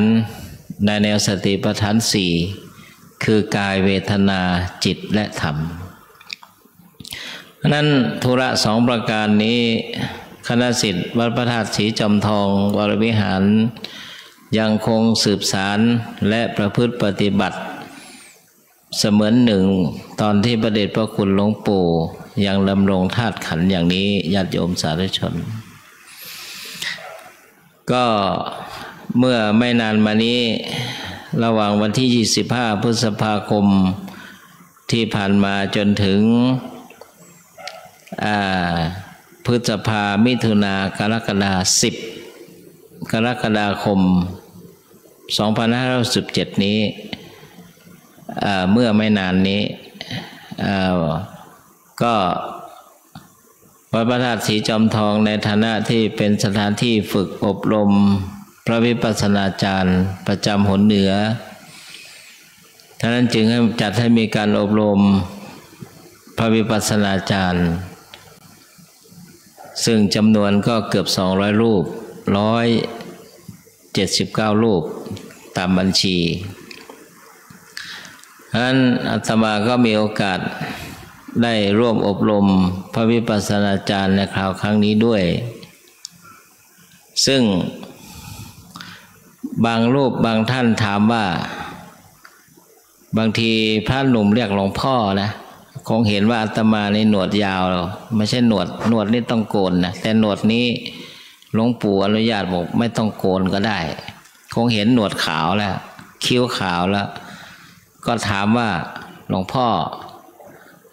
ในแนวสติปัฏฐานสี่คือกายเวทนาจิตและธรรมนั้นธุระสองประการนี้คณะศิษย์วัดพระธาตุศรีจอมทองวรวิหารยังคงสืบสารและประพฤติปฏิบัติเสมือนหนึ่งตอนที่พระเดชพระคุณหลวงปู่ยังดำรงธาตุขันธ์อย่างนี้ญาติโยมสาธุชนก็เมื่อไม่นานมานี้ระหว่างวันที่ ยี่สิบห้า พฤษภาคมที่ผ่านมาจนถึงพฤษภามิถุนากรกฎาคม สิบ กรกฎาคม สองพันห้าร้อยสิบเจ็ด นี้เมื่อไม่นานนี้ก็วัดพระธาตุศรีจอมทองในฐานะที่เป็นสถานที่ฝึกอบรมพระวิปัสสนาจารย์ประจำหนเหนือท่านั้นจึงให้จัดให้มีการอบรมพระวิปัสสนาจารย์ซึ่งจำนวนก็เกือบสองร้อยรูปหนึ่งร้อยเจ็ดสิบเก้ารูปตามบัญชีท่านั้นอาตมาก็มีโอกาสได้ร่วมอบรมพระวิปัสสนาจารย์ในคราวครั้งนี้ด้วยซึ่งบางรูปบางท่านถามว่าบางทีพระหนุ่มเรียกหลวงพ่อนะคงเห็นว่าอาตมาในหนวดยาวไม่ใช่หนวดหนวดนี่ต้องโกนนะแต่หนวดนี้หลวงปู่อนุญาตบอกไม่ต้องโกนก็ได้คงเห็นหนวดขาวแล้วคิ้วขาวแล้วก็ถามว่าหลวงพ่อ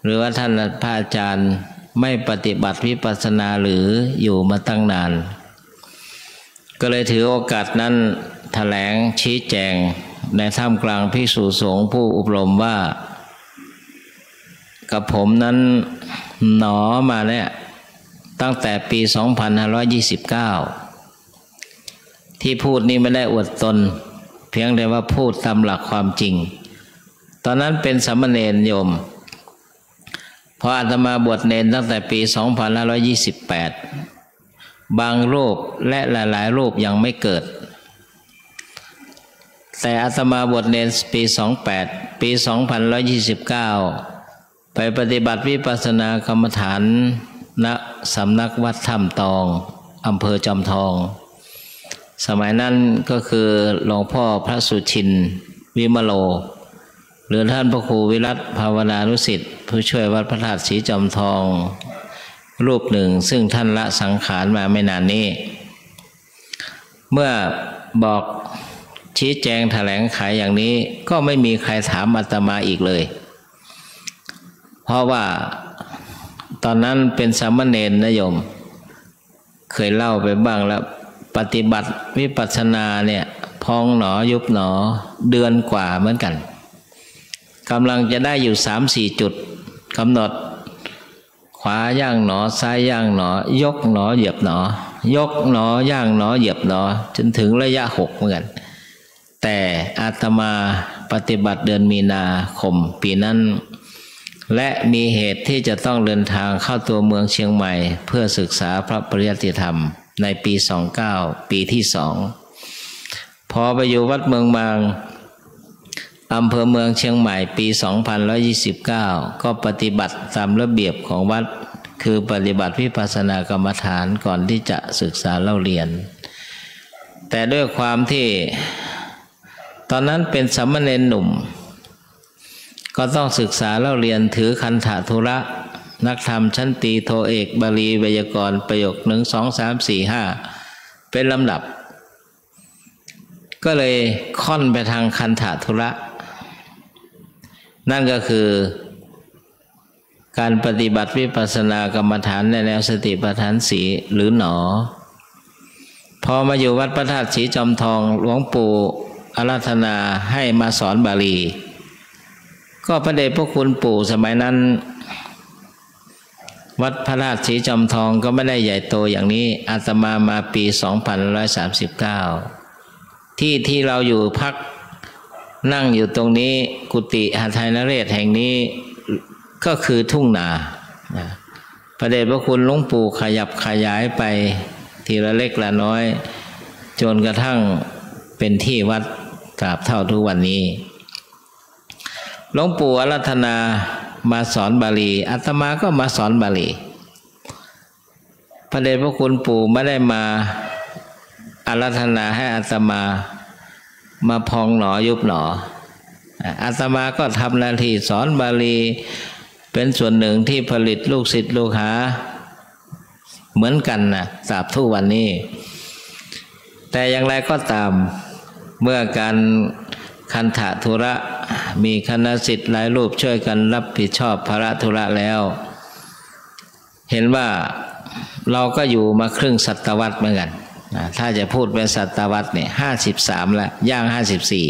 หรือว่าท่านพระอาจารย์ไม่ปฏิบัติวิปัสสนาหรืออยู่มาตั้งนานก็เลยถือโอกาสนั้นแถลงชี้แจงในท่ามกลางภิกษุสงฆ์ผู้อบรมว่ากับผมนั้นหนอมาเนี่ยตั้งแต่ปี สองพันห้าร้อยยี่สิบเก้า ที่พูดนี้ไม่ได้อวดตนเพียงแต่ว่าพูดตามหลักความจริงตอนนั้นเป็นสามเณรโยมพออาตมาบวชเนรตั้งแต่ปี สองพันห้าร้อยยี่สิบแปด บางรูปและหลายๆรูปยังไม่เกิดแต่อาตมาบวชเนรปี สองพันแปด ปี สองพันห้าร้อยยี่สิบเก้า ไปปฏิบัติวิปัสสนากรรมฐานณสำนักวัดถ้ำตองอำเภอจอมทองสมัยนั้นก็คือหลวงพ่อพระสุชินวิมโลหรือท่านพระครูวิรัตภาวนานุสิทธิ์ผู้ช่วยวัดพระธาตุศรีจอมทองรูปหนึ่งซึ่งท่านละสังขารมาไม่นานนี้เมื่อบอกชี้แจงแถลงไขอย่างนี้ก็ไม่มีใครถามอาตมาอีกเลยเพราะว่าตอนนั้นเป็นสามเณรนะโยมเคยเล่าไปบ้างแล้วปฏิบัติวิปัสสนาเนี่ยพองหนอยุบหนอเดือนกว่าเหมือนกันกำลังจะได้อยู่ สามสี่ จุดกำหนดขวาย่างหนอซ้ายย่างหนอยกหนอเหยียบหนอยกหนอย่างหนอเหยียบหนอจนถึงระยะหกเหมือนกันแต่อาตมาปฏิบัติเดือนมีนาคมปีนั้นและมีเหตุที่จะต้องเดินทางเข้าตัวเมืองเชียงใหม่เพื่อศึกษาพระปริยัติธรรมในปี สองพันเก้า ปีที่สองพอไปอยู่วัดเมืองบางอำเภอเมืองเชียงใหม่ปี สองพันยี่สิบเก้า ก็ปฏิบัติตามระเบียบของวัดคือปฏิบัติวิปัสสนากรรมฐานก่อนที่จะศึกษาเล่าเรียนแต่ด้วยความที่ตอนนั้นเป็นสามเณรหนุ่มก็ต้องศึกษาเล่าเรียนถือคันธทุระนักธรรมชั้นตรีโทเอกบาลีไวยากรณ์ประโยคหนึ่ง สอง สาม สี่ ห้าเป็นลำดับ ก็เลยค่อนไปทางคันธทุระนั่นก็คือการปฏิบัติวิปัสสนากรรมฐานในแนวสติปัฏฐานสี่หรือหนอพอมาอยู่วัดพระธาตุศรีจอมทองหลวงปู่อาราธนาให้มาสอนบาลีก็พระเดชพระคุณปู่สมัยนั้นวัดพระธาตุศรีจอมทองก็ไม่ได้ใหญ่โตอย่างนี้อาตมามาปีสองพันหนึ่งร้อยสามสิบเก้าที่ที่เราอยู่พักนั่งอยู่ตรงนี้กุฏิหทัยนเรศแห่งนี้ก็คือทุ่งนาพระเดชพระคุณหลวงปู่ขยับขยายไปทีละเล็กละน้อยจนกระทั่งเป็นที่วัดตราบเท่าทุกวันนี้หลวงปู่อารัธนามาสอนบาลีอาตมาก็มาสอนบาลีพระเดชพระคุณปู่ไม่ได้มาอารัธนาให้อาตมามาพองหนอยุบหนออาตมาก็ทำหน้าที่สอนบาลีเป็นส่วนหนึ่งที่ผลิตลูกศิษย์ลูกหาเหมือนกันนะสาบทุกวันนี้แต่อย่างไรก็ตามเมื่อการคันธธุระมีคณะศิษย์หลายรูปช่วยกันรับผิดชอบภาระธุระแล้วเห็นว่าเราก็อยู่มาครึ่งศตวรรษเหมือนกันถ้าจะพูดเป็นศตวรรษเนี่ยห้าสิบสามละย่างห้าสิบสี่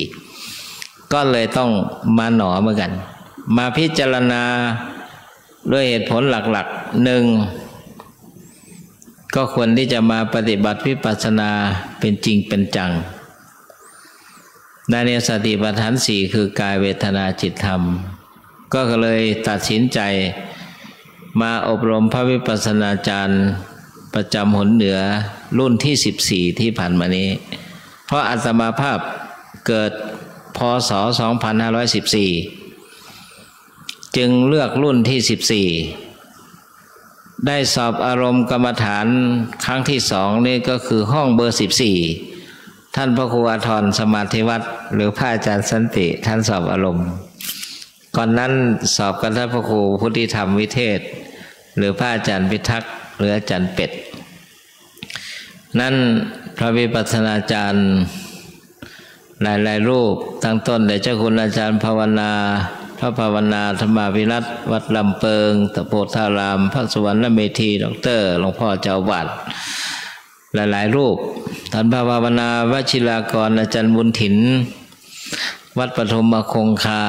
ก็เลยต้องมาหนอเหมือนกันมาพิจารณาด้วยเหตุผลหลักๆหนึ่งก็ควรที่จะมาปฏิบัติวิปัสสนาเป็นจริงเป็นจังในแนวสติปัฏฐานสี่คือกายเวทนาจิตธรรมก็เลยตัดสินใจมาอบรมพระวิปัสสนาจารย์ประจำหนเหนือรุ่นที่สิบสี่ที่ผ่านมานี้เพราะอาตมาภาพเกิดพ.ศ.สองพันห้าร้อยสิบสี่จึงเลือกรุ่นที่สิบสี่ได้สอบอารมณ์กรรมฐานครั้งที่สองนี่ก็คือห้องเบอร์สิบสี่ท่านพระครูอาทรสมาธิวัตรหรือพระอาจารย์สันติท่านสอบอารมณ์ก่อนนั้นสอบกันท่านพระครูพุทธิธรรมวิเทศหรือพระอาจารย์พิทักษ์หรืออาจารย์เป็ดนั่นพระวิปัสสนาจารย์หลายๆรูปตั้งต้นแต่เจ้าคุณอาจารย์ภาวนาพระภาวนาธรรมวิรัตวัดลำเปิงตะโพธารามพระสวรรค์เมธีดอกเตอร์หลวงพ่อเจ้าวัดหลายๆรูปท่านพระภาวนาวชิรากรอาจารย์บุญถินวัดปฐมคงคา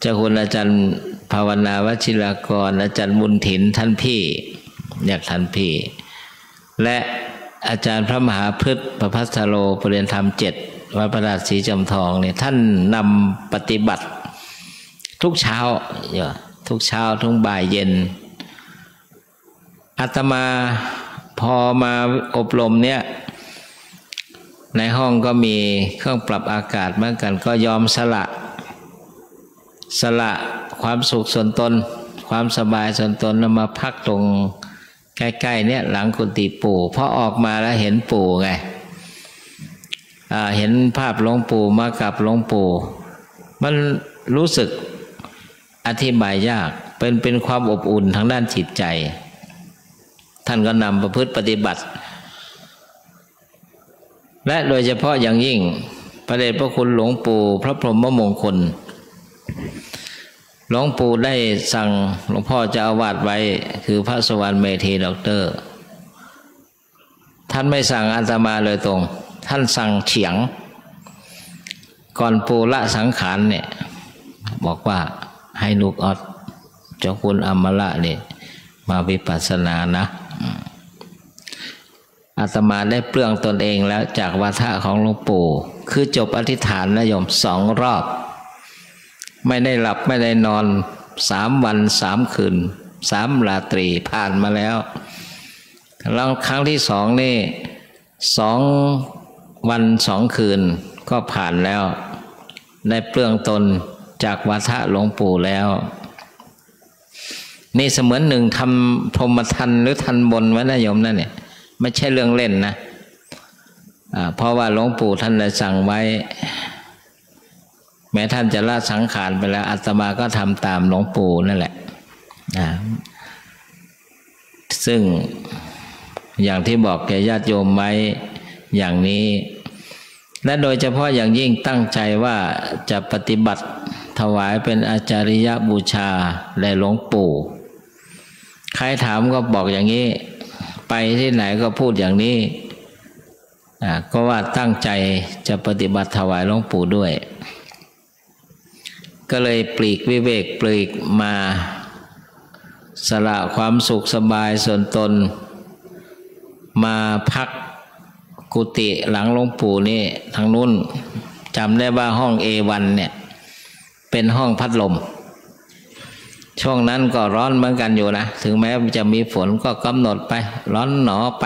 เจ้าคุณอาจารย์ภาวนาวชิรากรอาจารย์บุญถินท่านพี่อยากท่านพี่และอาจารย์พระมหาพฤทธิ์ประภัสสโรประเรียนธรรมเจ็ดวัดพระธาตุศรีจอมทองเนี่ยท่านนำปฏิบัติทุกเช้าทุกเช้าทุกบ่ายเย็นอาตมาพอมาอบรมเนี่ยในห้องก็มีเครื่องปรับอากาศเหมือนกันก็ยอมสละสละความสุขส่วนตนความสบายส่วนตนแล้วมาพักตรงใกล้ๆเนี่ยหลังกุฏิปู่พอออกมาแล้วเห็นปู่ไงเห็นภาพหลวงปู่มากับหลวงปู่มันรู้สึกอธิบายยากเป็นเป็นความอบอุ่นทางด้านจิตใจท่านก็นำประพฤติปฏิบัติและโดยเฉพาะอย่างยิ่งพระเดชพระคุณหลวงปู่พระพรหมมงคลหลวงปู่ได้สั่งหลวงพ่อเจ้าอาวาสไว้คือพระสวรรค์เมธีด็อกเตอร์ท่านไม่สั่งอาตมาเลยตรงท่านสั่งเฉียงก่อนปูละสังขารเนี่ยบอกว่าให้ลูกออดเจ้าคุณอมละเนี่ยมาวิปัสสนานะอาตมาได้เปลืองตนเองแล้วจากวาทะของหลวงปู่คือจบอธิษฐานนะโยมสองรอบไม่ได้หลับไม่ได้นอนสามวันสามคืนสามราตรีผ่านมาแล้วแล้วครั้งที่สองนี่สองวันสองคืนก็ผ่านแล้วได้เปลืองตนจากวาทะหลวงปู่แล้วนี่เสมือนหนึ่งทำพรหมทันหรือทันบนไว้นะโยมนั่นเนี่ยไม่ใช่เรื่องเล่นนะะเพราะว่าหลวงปู่ท่านได้สั่งไว้แม้ท่านจะละสังขารไปแล้วอาตมาก็ทำตามหลวงปู่นั่นแหละะซึ่งอย่างที่บอกแก่ญาติโยมไว้อย่างนี้ และโดยเฉพาะอย่างยิ่งตั้งใจว่าจะปฏิบัติถวายเป็นอาจาริยบูชาแด่หลวงปู่ใครถามก็บอกอย่างนี้ไปที่ไหนก็พูดอย่างนี้ก็ว่าตั้งใจจะปฏิบัติถวายหลวงปู่ด้วยก็เลยปลีกวิเวกปลีกมาสละความสุขสบายส่วนตนมาพักกุฏิหลังหลวงปู่นี่ทางนู้นจำได้ว่าห้อง เอ วัน เนี่ยเป็นห้องพัดลมช่วงนั้นก็ร้อนเหมือนกันอยู่นะถึงแม้จะมีฝนก็กำหนดไปร้อนหนอไป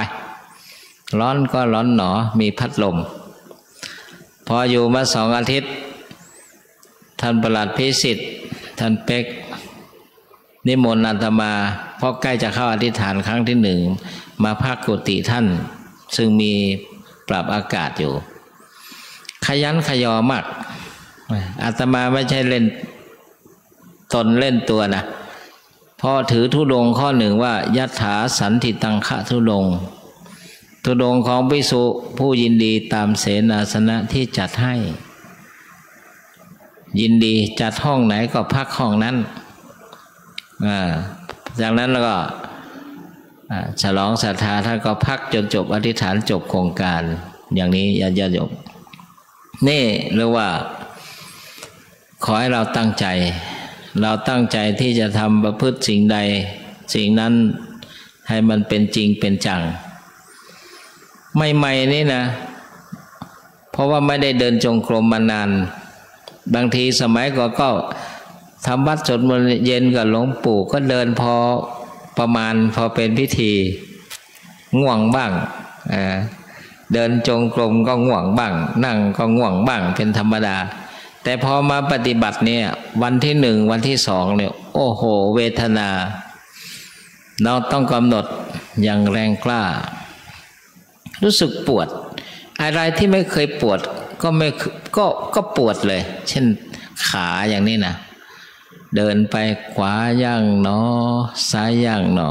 ร้อนก็ร้อนหนอมีพัดลมพออยู่มาสองอาทิตย์ท่านประหลัดพิสิทธิ์ท่านเป็กนิมนต์อาตมาเพราะใกล้จะเข้าอธิษฐานครั้งที่หนึ่งมาพักกุฏิท่านซึ่งมีปรับอากาศอยู่ขยันขยอมากอาตมาไม่ใช่เล่นตนเล่นตัวนะพอถือธุดงค์ข้อหนึ่งว่ายัตถาสันทิตังคะธุดงค์ธุดงค์ของภิกษุผู้ยินดีตามเสนาสนะที่จัดให้ยินดีจัดห้องไหนก็พักห้องนั้นจากนั้นแล้วก็ฉลองศรัทธาท่านก็พักจนจบอธิษฐานจบโครงการอย่างนี้ญาติโยมนี่เรียกว่าขอให้เราตั้งใจเราตั้งใจที่จะทำประพฤติสิ่งใดสิ่งนั้นให้มันเป็นจริงเป็นจังไม่ใหม่นี่นะเพราะว่าไม่ได้เดินจงกรมมานานบางทีสมัยก่อนก็ทำวัดสวดมนต์เย็นกับหลวงปู่ก็เดินพอประมาณพอเป็นพิธีง่วงบ้าง เ, เดินจงกรมก็ง่วงบ้างนั่งก็ง่วงบ้างเป็นธรรมดาแต่พอมาปฏิบัติเนี่ยวันที่หนึ่งวันที่สองเนี่ยโอ้โหเวทนาเราต้องกำหนดอย่างแรงกล้ารู้สึกปวดอะไรที่ไม่เคยปวดก็ไม่ก็ก็ปวดเลยเช่นขาอย่างนี้นะเดินไปขวาย่างหนอซ้ายย่างหนอ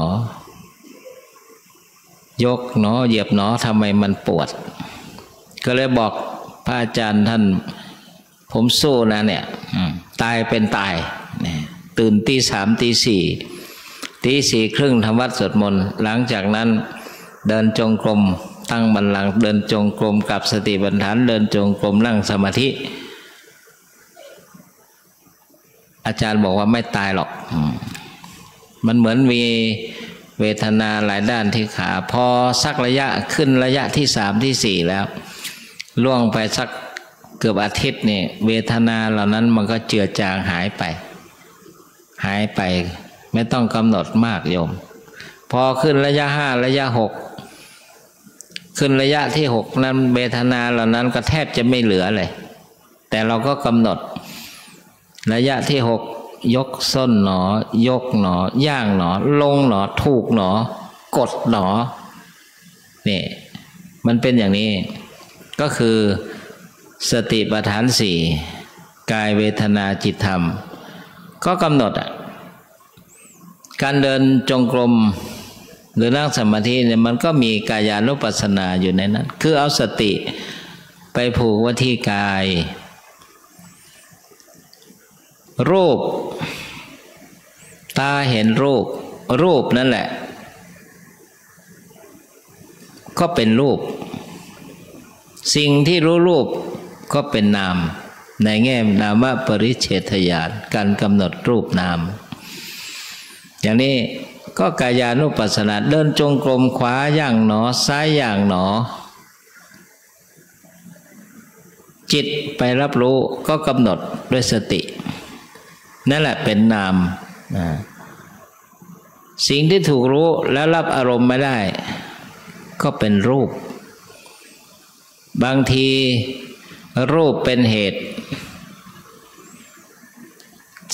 ยกหนอเหยียบหนอทำไมมันปวดก็เลยบอกพระอาจารย์ท่านผมสู้นะเนี่ยตายเป็นตายตื่นตีสามตีสี่ตีสี่ครึ่งทำวัดสวดมนต์หลังจากนั้นเดินจงกรมตั้งบัลลังก์เดินจงกรมกับสติปัฏฐานเดินจงกรมนั่งสมาธิอาจารย์บอกว่าไม่ตายหรอกมันเหมือนมีเวทนาหลายด้านที่ขาพอสักระยะขึ้นระยะที่สามที่สี่แล้วล่วงไปสักเกือบอาทิตย์นี่เวทนาเหล่านั้นมันก็เจือจางหายไปหายไปไม่ต้องกำหนดมากโยมพอขึ้นระยะห้าระยะหกขึ้นระยะที่หกนั้นเวทนาเหล่านั้นก็แทบจะไม่เหลือเลยแต่เราก็กำหนดระยะที่หกยกส้นหนอยกหนอย่างหนอลงหนอถูกหนอกดหนอนี่มันเป็นอย่างนี้ก็คือสติปัฏฐานสี่กายเวทนาจิตธรรมก็กำหนดการเดินจงกรมหรือนั่งสมาธิเนี่ยมันก็มีกายานุปัสสนาอยู่ในนั้นคือเอาสติไปผูกไว้ที่กายรูปตาเห็นรูปรูปนั่นแหละก็เป็นรูปสิ่งที่รู้รูปก็เป็นนามในแง่นามปริเฉทญาณการกำหนดรูปนามอย่างนี้ก็กายานุปัสสนาเดินจงกรมขวาอย่างหนอซ้ายอย่างหนอจิตไปรับรู้ก็กำหนดด้วยสตินั่นแหละเป็นนามสิ่งที่ถูกรู้แล้วรับอารมณ์ไม่ได้ก็เป็นรูปบางทีรูปเป็นเหตุ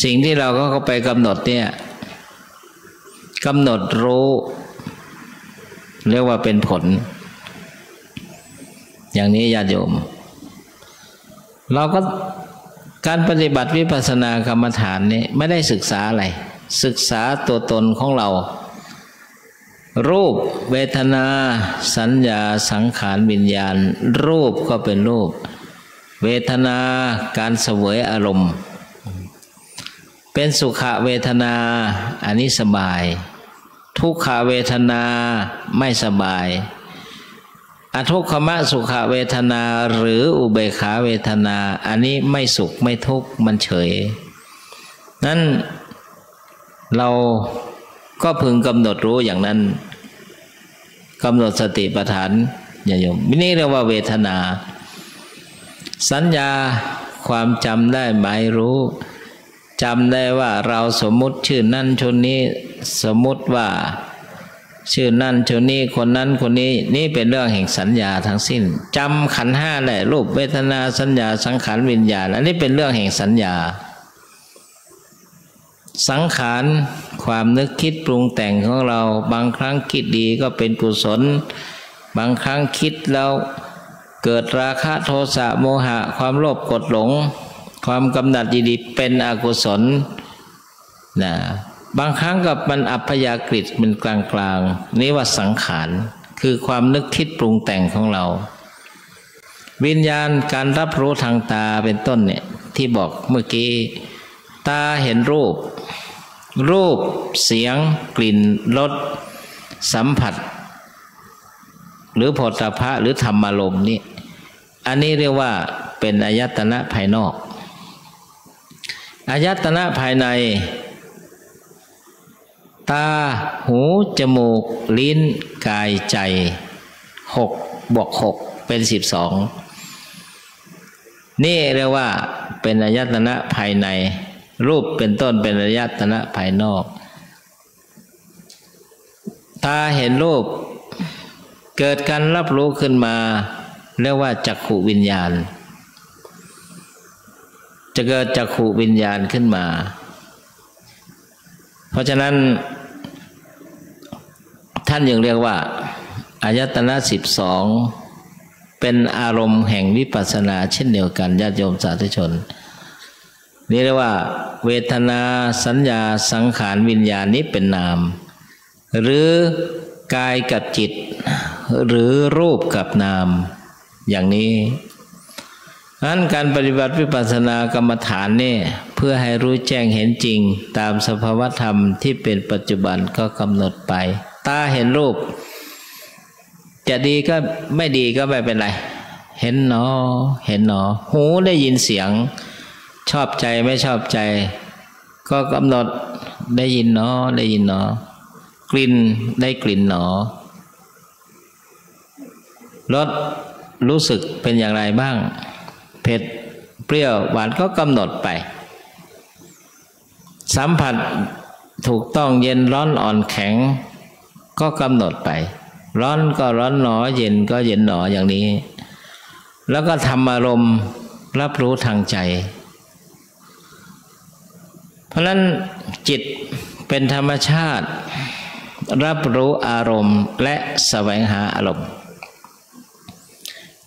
สิ่งที่เราก็เข้าไปกำหนดเนี่ยกำหนดรู้เรียกว่าเป็นผลอย่างนี้ญาติโยมเราก็การปฏิบัติวิปัสสนากรรมฐานนี้ไม่ได้ศึกษาอะไรศึกษาตัวตนของเรารูปเวทนาสัญญาสังขารวิญญาณรูปก็เป็นรูป เวทนาการเสวยอารมณ์เป็นสุขเวทนาอันนี้สบายทุกขเวทนาไม่สบายอทุกขมสุขเวทนาหรืออุเบกขาเวทนาอันนี้ไม่สุขไม่ทุกข์มันเฉยนั้นเราก็พึงกำหนดรู้อย่างนั้นกำหนดสติปัฏฐานอย่าโยมนี่เรียกว่าเวทนาสัญญาความจำได้หมายรู้จำได้ว่าเราสมมุติชื่อนั่นชื่อนี้สมมุติว่าชื่อนั่นชื่อนี้คนนั้นคนนี้นี่เป็นเรื่องแห่งสัญญาทั้งสิ้นจำขันธ์ห้าแหละรูปเวทนาสัญญาสังขารวิญญาณอันนี้เป็นเรื่องแห่งสัญญาสังขารความนึกคิดปรุงแต่งของเราบางครั้งคิดดีก็เป็นกุศลบางครั้งคิดแล้วเกิดราคะโทสะโมหะความโลภกดหลงความกำหนัดยินดีเป็นอกุศลนะบางครั้งกับมันอัพยากฤตมันกลางๆนี่ว่าสังขารคือความนึกคิดปรุงแต่งของเราวิญญาณการรับรู้ทางตาเป็นต้นเนี่ยที่บอกเมื่อกี้ตาเห็นรูปรูปเสียงกลิ่นรสสัมผัสหรือโผฏฐัพพะหรือธรรมอารมณ์นี่อันนี้เรียกว่าเป็นอายตนะภายนอกอายตนะภายในตาหูจมูกลิ้นกายใจหกบวกหกเป็นสิบสองนี่เรียกว่าเป็นอายตนะภายในรูปเป็นต้นเป็นอายตนะภายนอกตาเห็นรูปเกิดการรับรู้ขึ้นมาเรียกว่าจักขุวิญญาณจะเกิดจักขุวิญญาณขึ้นมาเพราะฉะนั้นท่านยังเรียกว่าอายตนะสิบสองเป็นอารมณ์แห่งวิปัสสนาเช่นเดียวกันญาติโยมสาธุชนนี่เรียกว่าเวทนาสัญญาสังขารวิญญาณนี้เป็นนามหรือกายกับจิตหรือรูปกับนามอย่างนี้นั้นการปฏิบัติวิปัสสนากรรมฐานนี่เพื่อให้รู้แจ้งเห็นจริงตามสภาวธรรมที่เป็นปัจจุบันก็กำหนดไปตาเห็นรูปจะดีก็ไม่ดีก็ไม่เป็นไรเห็นหนอเห็นหนอหูได้ยินเสียงชอบใจไม่ชอบใจก็กำหนดได้ยินหนอได้ยินหนอกลิ่นได้กลิ่นหนอรสรู้สึกเป็นอย่างไรบ้างเผ็ดเปรี้ยวหวานก็กำหนดไปสัมผัสถูกต้องเย็นร้อนอ่อนแข็งก็กำหนดไปร้อนก็ร้อนหนอเย็นก็เย็นหนออย่างนี้แล้วก็ธรรมอารมณ์รับรู้ทางใจเพราะนั้นจิตเป็นธรรมชาติรับรู้อารมณ์และแสวงหาอารมณ์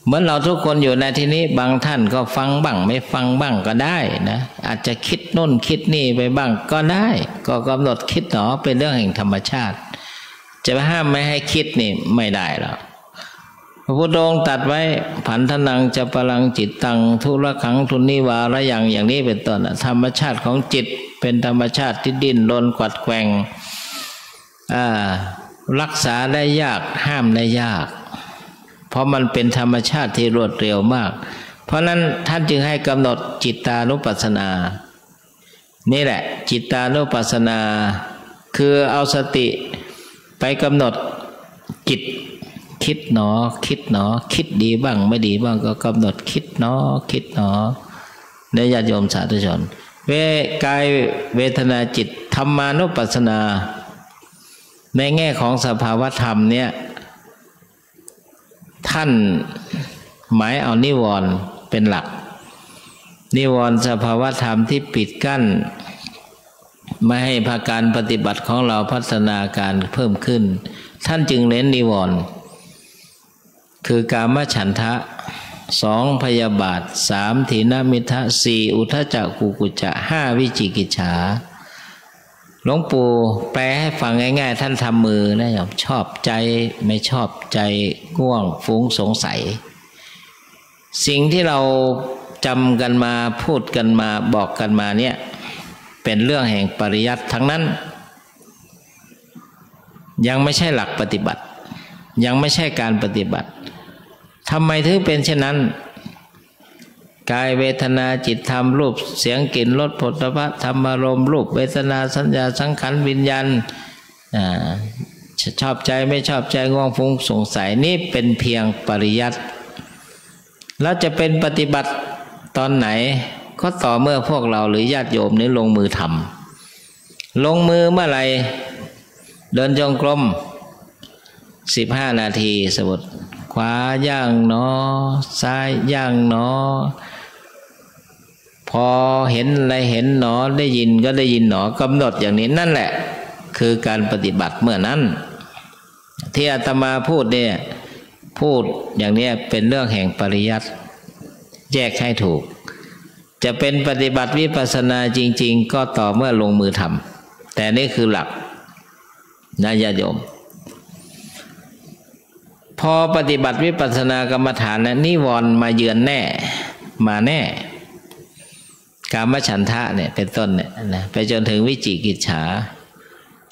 เหมือนเราทุกคนอยู่ในที่นี้บางท่านก็ฟังบ้างไม่ฟังบ้างก็ได้นะอาจจะคิดโน่นคิดนี่ไปบ้างก็ได้ก็กำหนดคิดหนอเป็นเรื่องแห่งธรรมชาติจะห้ามไม่ให้คิดนี่ไม่ได้หรอกพระพุทธองค์ตรัสไว้ผันธนังจะปรังจิตตังทุระขังทุนนิวาระยังอย่างนี้เป็นต้นธรรมชาติของจิตเป็นธรรมชาติที่ดิ้นรนกวัดแกว่งรักษาได้ยากห้ามได้ยากเพราะมันเป็นธรรมชาติที่รวดเร็วมากเพราะนั้นท่านจึงให้กำหนดจิตตานุปัสสนานี่แหละจิตตานุปัสสนาคือเอาสติไปกำหนดจิตคิดหนอคิดหนอคิดดีบ้างไม่ดีบ้างก็กำหนดคิดหนอคิดหนอในญาติโยมสาธุชนเวกายเวทนาจิตธรรมานุปัสสนาในแง่ของสภาวธรรมเนี่ยท่านหมายเอานิวรณ์เป็นหลักนิวรณ์สภาวธรรมที่ปิดกั้นไม่ให้ภาการปฏิบัติของเราพัฒนาการเพิ่มขึ้นท่านจึงเน้นนิวรณ์คือกามฉันทะสองพยาบาทสามถีนมิทะสี่อุทจักกุกุจจะห้าวิจิกิจฉาหลวงปู่แปลให้ฟังง่ายๆท่านทำมือนะอย่าชอบใจไม่ชอบใจง่วงฟุ้งสงสัยสิ่งที่เรา จำกันมาพูดกันมาบอกกันมาเนี่ยเป็นเรื่องแห่งปริยัติทั้งนั้นยังไม่ใช่หลักปฏิบัติยังไม่ใช่การปฏิบัติทำไมถึงเป็นเช่นนั้นกายเวทนาจิตธรรมรูปเสียงกลิ่นรสผลพระธรรมอารมณ์รูปเวทนาสัญญาสังขารวิญญาณชอบใจไม่ชอบใจง่วงฟุ้งสงสัยนี่เป็นเพียงปริยัติแล้วจะเป็นปฏิบัติตอนไหนก็ต่อเมื่อพวกเราหรือญาติโยมนี้ลงมือทำลงมือเมื่อไหร่เดินจงกรมสิบห้านาทีสมมติขวาย่างหนอซ้ายย่างหนอพอเห็นอะไรเห็นหนอได้ยินก็ได้ยินหนอกำหนดอย่างนี้นั่นแหละคือการปฏิบัติเมื่อนั้นที่อาตมาพูดเนี่ยพูดอย่างนี้เป็นเรื่องแห่งปริยัติแยกให้ถูกจะเป็นปฏิบัติวิปัสสนาจริงๆก็ต่อเมื่อลงมือทำแต่นี่คือหลักนะญาติโยมพอปฏิบัติวิปัสสนากรรมฐานนะนิวรณ์มาเยือนแน่มาแน่กามฉันทะเนี่ยเป็นต้นเนี่ยนะไปจนถึงวิจิกิจฉา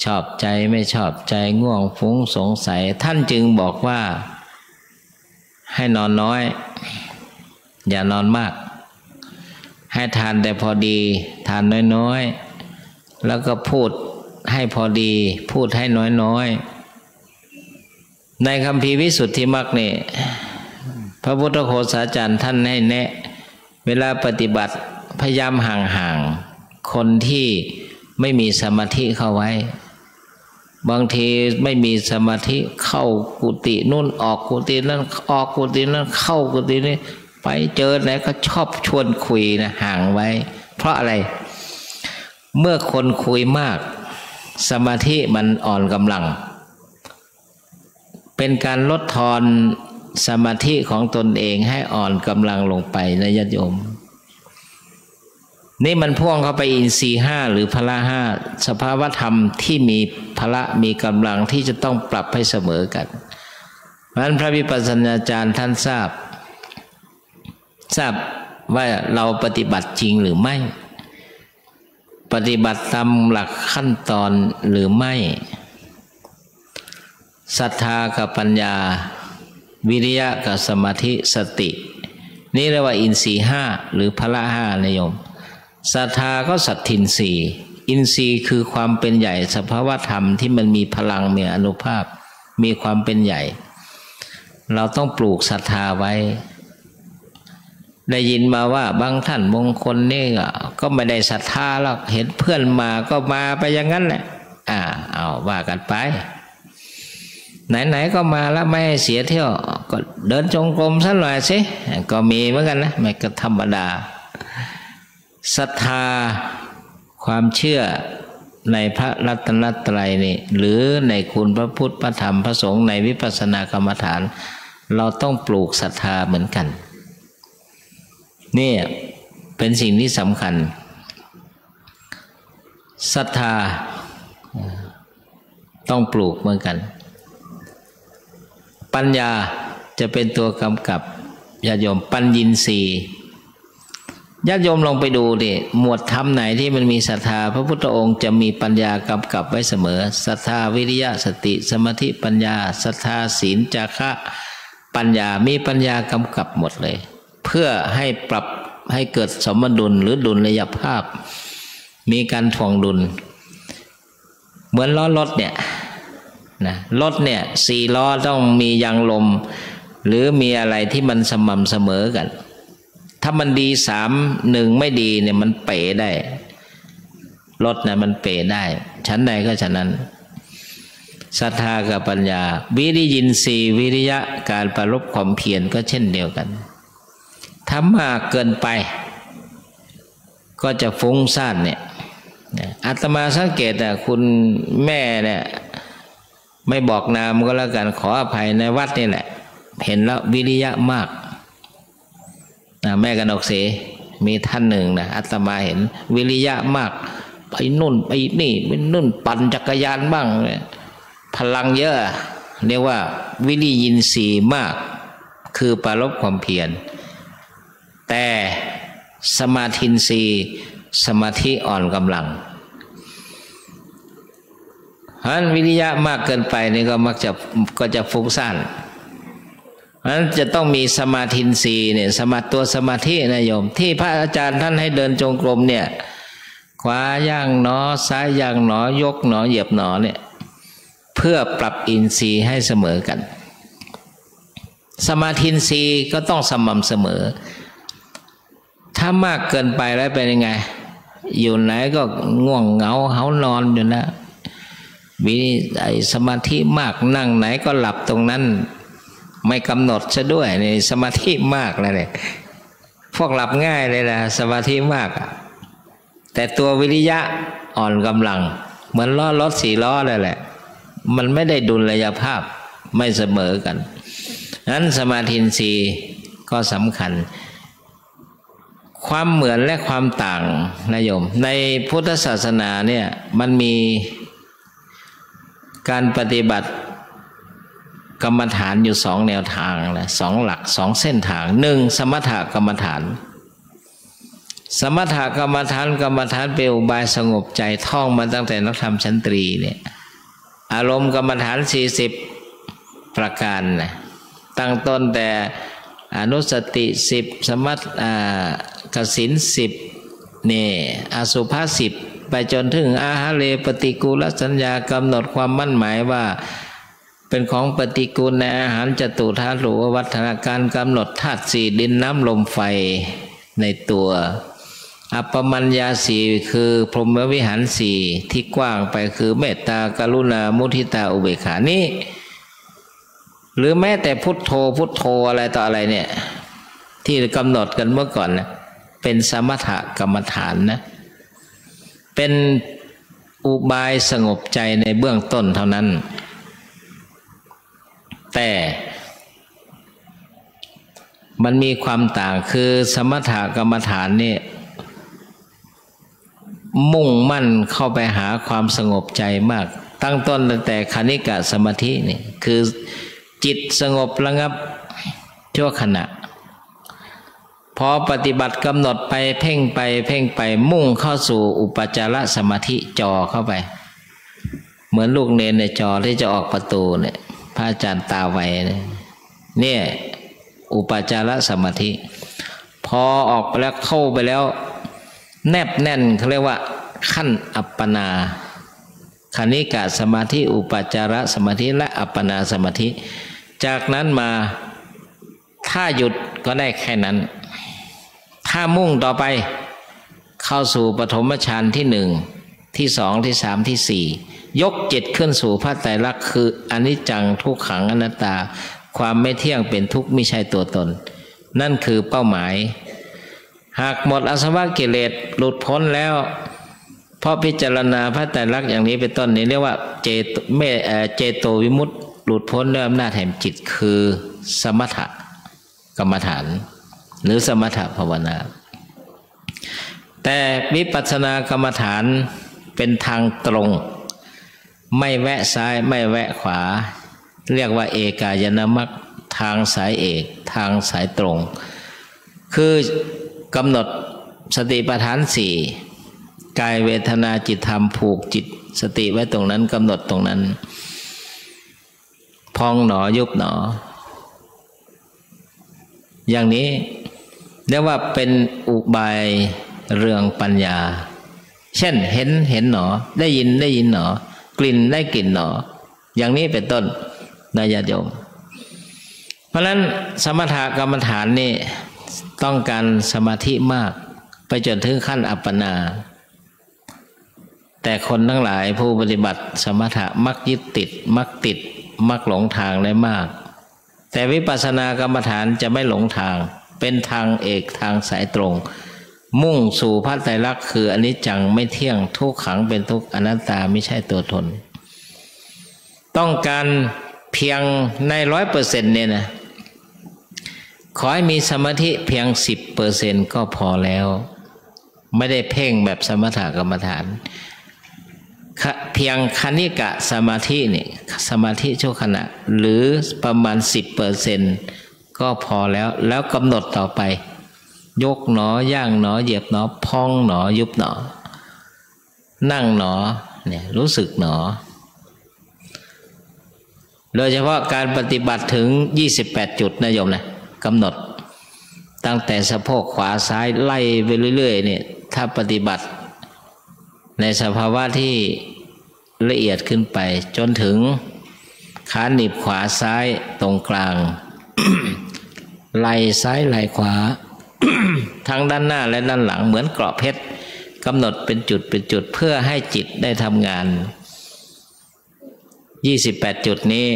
ชอบใจไม่ชอบใจง่วงฟุ้งสงสัยท่านจึงบอกว่าให้นอนน้อยอย่านอนมากให้ทานแต่พอดีทานน้อยๆแล้วก็พูดให้พอดีพูดให้น้อยๆในคัมภีร์วิสุทธิมรรคนี่พระพุทธโฆษาจารย์ท่านให้แนะเวลาปฏิบัติพยายามห่างๆคนที่ไม่มีสมาธิเข้าไว้บางทีไม่มีสมาธิเข้ากุฏินู่นออกกุฏินั่นออกกุฏินั่นเข้ากุฏินี่ไปเจอไหนก็ชอบชวนคุยนะห่างไว้เพราะอะไรเมื่อคนคุยมากสมาธิมันอ่อนกำลังเป็นการลดทอนสมาธิของตนเองให้อ่อนกำลังลงไปนะญาติโยมนี่มันพ่วงเข้าไปอินทรีย์ห้าหรือพละห้าสภาวธรรมที่มีพละมีกำลังที่จะต้องปรับให้เสมอกันเพราะฉะนั้นพระวิปัสสนาจารย์ท่านทราบทราบว่าเราปฏิบัติจริงหรือไม่ปฏิบัติตามหลักขั้นตอนหรือไม่ศรัทธากับปัญญาวิริยะกับสมาธิสตินี่เรียกว่าอินทรีย์ห้าหรือพละห้านะโยมศรัทธาก็สัตถินทรีย์อินทรีย์คือความเป็นใหญ่สภาวธรรมที่มันมีพลังมีอนุภาพมีความเป็นใหญ่เราต้องปลูกศรัทธาไว้ได้ยินมาว่าบางท่านบางคนนี่ก็ไม่ได้ศรัทธาหรอกเห็นเพื่อนมาก็มาไปอย่างนั้นแหละอ่าเอาว่ากันไปไหนๆก็มาแล้วไม่เสียเที่ยวก็เดินจงกรมสักหน่อยสิก็มีเหมือนกันนะไม่ก็ธรรมดาศรัทธาความเชื่อในพระรัตนตรัยนี่หรือในคุณพระพุทธพระธรรมพระสงฆ์ในวิปัสสนากรรมฐานเราต้องปลูกศรัทธาเหมือนกันนี่เป็นสิ่งที่สำคัญศรัทธาต้องปลูกเหมือนกันปัญญาจะเป็นตัวกำกับญาติโยมปัญญินทรีย์ญาติโยมลองไปดูดิหมวดธรรมไหนที่มันมีศรัทธาพระพุทธองค์จะมีปัญญากำกับไว้เสมอศรัทธาวิริยะสติสมาธิปัญญาศรัทธาศีลจาคะปัญญามีปัญญากำกับหมดเลยเพื่อให้ปรับให้เกิดสมดุลหรือดุลยภาพมีการถ่วงดุลเหมือนล้อรถเนี่ยนะรถเนี่ยสี่ล้อต้องมียางลมหรือมีอะไรที่มันสม่ำเสมอกันถ้ามันดีสามหนึ่งไม่ดีเนี่ยมันเป๋ได้รถเนี่ยมันเป๋ได้ชั้นใดก็ฉะนั้นศรัทธากับปัญญาวิริยินทรีย์วิริยะการประลบความเพียรก็เช่นเดียวกันถ้ามากเกินไปก็จะฟุ้งซ่านเนี่ยอาตมาสังเกตอ่ะคุณแม่เนี่ยไม่บอกนามก็แล้วกันขออภัยในวัดนี่แหละเห็นแล้ววิริยะมากแม่กนกศรีมีท่านหนึ่งนะอาตมาเห็นวิริยะมากไปนุ่นไปนี่ไปนุ่นปั่นจักรยานบ้างพลังเยอะเรียกว่าวิริยินทรีย์มากคือปรารบความเพียรแต่ สมาธินทรีย์สมาธิอ่อนกำลังอันวิริยะมากเกินไปนี่ก็มักจะก็จะฟุ้งซ่านอันจะต้องมีสมาธินทรีย์เนี่ยสมาตัวสมาธินะโยมที่พระอาจารย์ท่านให้เดินจงกรมเนี่ยขวาย่างหนอซ้ายย่างหนอยกหนอเหยียบหนอเนี่ยเพื่อปรับอินทรีย์ให้เสมอกันสมาธินทรีย์ก็ต้องสม่ำเสมอถ้ามากเกินไปแล้วเป็นยังไงอยู่ไหนก็ง่วงเหงาเหานอนอยู่นะวิริสมาธิมากนั่งไหนก็หลับตรงนั้นไม่กำหนดซะด้วยนี่สมาธิมากเลยเนี่ยพวกหลับง่ายเลยนะสมาธิมากแต่ตัววิริยะอ่อนกำลังเหมือนล้อรถสี่ล้อเลยแหละมันไม่ได้ดุลยภาพไม่เสมอกันนั้นสมาธินทรีย์ก็สำคัญความเหมือนและความต่างนะโยมในพุทธศาสนาเนี่ยมันมีการปฏิบัติกรรมฐานอยู่สองแนวทางนะสองหลักสองเส้นทางหนึ่งสมถกรรมฐานสมถกรรมฐานกรรมฐานเป็นอุบายสงบใจท่องมาตั้งแต่นักธรรมชั้นตรีเนี่ยอารมณ์กรรมฐานสี่สิบประการนะตั้งต้นแต่อนุสติสิบสมัติกสินสิบนี่อสุภาสิบไปจนถึงอาหาเลปฏิกูลสัญญากำหนดความมั่นหมายว่าเป็นของปฏิกูลในอาหารจตุธาตุวัฒนาการกำหนดธาตุสี่ดินน้ำลมไฟในตัวอัปปมัญญาสี่คือพรหมวิหารสี่ที่กว้างไปคือเมตตากรุณามุทิตาอุเบกขานี้หรือแม้แต่พุทโธพุทโธอะไรต่ออะไรเนี่ยที่กำหนดกันเมื่อก่อนนะเป็นสมถกรรมฐานนะเป็นอุบายสงบใจในเบื้องต้นเท่านั้นแต่มันมีความต่างคือสมถกรรมฐานนี่มุ่งมั่นเข้าไปหาความสงบใจมากตั้งต้นตั้งแต่คณิกะสมาธินี่คือจิตสงบระงับชั่วขณะพอปฏิบัติกำหนดไปเพ่งไปเพ่งไปมุ่งเข้าสู่อุปจารสมาธิจ่อเข้าไปเหมือนลูกเนนในจ่อที่จะออกประตูเนี่ยพระอาจารย์ตาไวเนี่ยเนี่ยอุปจารสมาธิพอออกไปแล้วเข้าไปแล้วแนบแน่นเขาเรียกว่าขั้นอัปปนาคณิกะสมาธิอุปจารสมาธิและอัปปนาสมาธิจากนั้นมาถ้าหยุดก็ได้แค่นั้นถ้ามุ่งต่อไปเข้าสู่ปฐมฌานที่หนึ่งที่สองที่สามที่สี่ยกจิตขึ้นสู่พระไตรลักษณ์คืออนิจจังทุกขังอนัตตาความไม่เที่ยงเป็นทุกข์ไม่ใช่ตัวตนนั่นคือเป้าหมายหากหมดอาสวะกิเลสหลุดพ้นแล้วเพราะพิจารณาพระไตรลักษณ์อย่างนี้เป็นต้นนี้เรียกว่าเจโตไม่เจโตวิมุตติหลุดพ้นด้วยอำนาจแห่งจิตคือสมถกรรมฐานหรือสมถภาวนาแต่วิปัสสนากรรมฐานเป็นทางตรงไม่แวะซ้ายไม่แวะขวาเรียกว่าเอกายนมรรคทางสายเอกทางสายตรงคือกำหนดสติปัฏฐานสี่กายเวทนาจิตธรรมผูกจิตสติไว้ตรงนั้นกำหนดตรงนั้นพองหนอยุบหนออย่างนี้เรียกว่าเป็นอุบายเรื่องปัญญาเช่นเห็นเห็นหนอได้ยินได้ยินหนอกลิ่นได้กลิ่นหนออย่างนี้เป็นต้นนะญาติโยมเพราะฉะนั้นสมถกรรมฐานนี่ต้องการสมาธิมากไปจนถึงขั้นอัปปนาแต่คนทั้งหลายผู้ปฏิบัติสมถะมักยึดติดมักติดมักหลงทางได้มากแต่วิปัสสนากรรมฐานจะไม่หลงทางเป็นทางเอกทางสายตรงมุ่งสู่พระไตรลักษณ์คืออนิจจังไม่เที่ยงทุกขังเป็นทุกข์อนัตตาไม่ใช่ตัวตนต้องการเพียงในร้อยเปอร์เซ็นต์เนี่ยนะขอให้มีสมาธิเพียงสิบเปอร์เซ็นต์ก็พอแล้วไม่ได้เพ่งแบบสมถกรรมฐานเพียงคณิกะสมาธินี่สมาธิชั่วขณะหรือประมาณ สิบเปอร์เซ็นต์ ก็พอแล้วแล้วกำหนดต่อไป ยกหนอย่างหนอเหยียบหนอพองหนอยุบหนอนั่งหนอเนี่ยรู้สึกหนอโดยเฉพาะการปฏิบัติถึงยี่สิบแปดจุดนะโยมนะกำหนดตั้งแต่สะโพกขวาซ้ายไล่ไปเรื่อยๆเนี่ยถ้าปฏิบัติในสภาวะที่ละเอียดขึ้นไปจนถึงขาหนีบขวาซ้ายตรงกลาง ไหล่ซ้ายไหล่ขวา ทั้งด้านหน้าและด้านหลังเหมือนเกราะเพชรกำหนดเป็นจุดเป็นจุดเพื่อให้จิตได้ทำงานยี่สิบแปดจุดนี้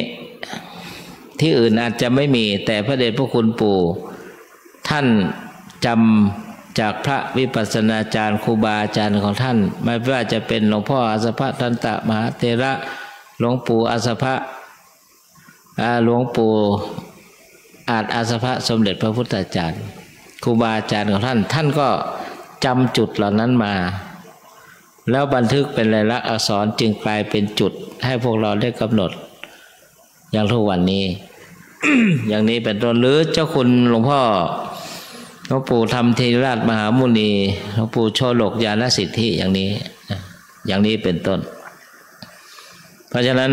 ที่อื่นอาจจะไม่มีแต่พระเดชพระคุณปู่ท่านจำจากพระวิปัสสนาจารย์ครูบาอาจารย์ของท่านไม่ว่าจะเป็นหลวงพ่ออาสภะทันตะมหาเถระหลวงปู่อาสภะหลวงปู่อาจอาสภะสมเด็จพระพุทธาจารย์ครูบาอาจารย์ของท่านท่านก็จำจุดเหล่านั้นมาแล้วบันทึกเป็นลายลักษณ์อักษรจึงกลายเป็นจุดให้พวกเราได้กำหนดอย่างทุกวันนี้ อย่างนี้เป็นต้นหรือเจ้าคุณหลวงพ่อหลวงปู่ธรรมธีราชมหามุนีหลวงปู่โชโลกยานสิทธิอย่างนี้อย่างนี้เป็นต้นเพราะฉะนั้น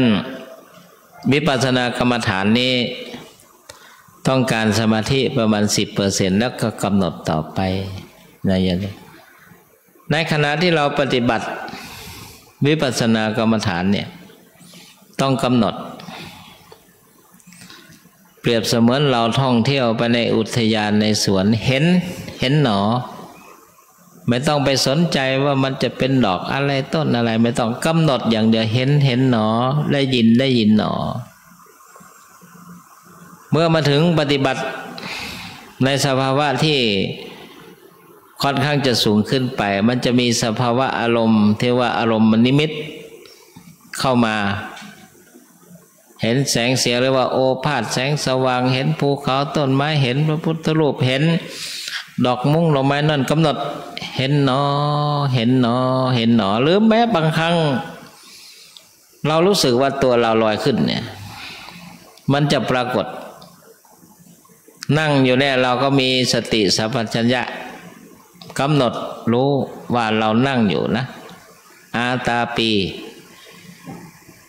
วิปัสสนากรรมฐานนี้ต้องการสมาธิประมาณ สิบเปอร์เซ็นต์ แล้วก็กำหนดต่อไปในอย่างนี้ในขณะที่เราปฏิบัติวิปัสสนากรรมฐานเนี่ยต้องกำหนดเปรียบเสมือนเราท่องเที่ยวไปในอุทยานในสวนเห็นเห็นหนอไม่ต้องไปสนใจว่ามันจะเป็นดอกอะไรต้นอะไรไม่ต้องกำหนดอย่างเดียวเห็นเห็นหนอได้ยินได้ยินหนอเมื่อมาถึงปฏิบัติในสภาวะที่ค่อนข้างจะสูงขึ้นไปมันจะมีสภาวะอารมณ์ที่ว่าอารมณ์นิมิตเข้ามาเห็นแสงเสียงเรียกว่าโอภาสแสงสว่างเห็นภูเขาต้นไม้เห็นพระพุทธรูปเห็นดอกมุ้งดอกไม้นั่นกำหนดเห็นหนอเห็นหนอเห็นหนอหรือแม้บางครั้งเรารู้สึกว่าตัวเราลอยขึ้นเนี่ยมันจะปรากฏนั่งอยู่เนี่ยเราก็มีสติสัมปชัญญะกำหนดรู้ว่าเรานั่งอยู่นะอาตาปี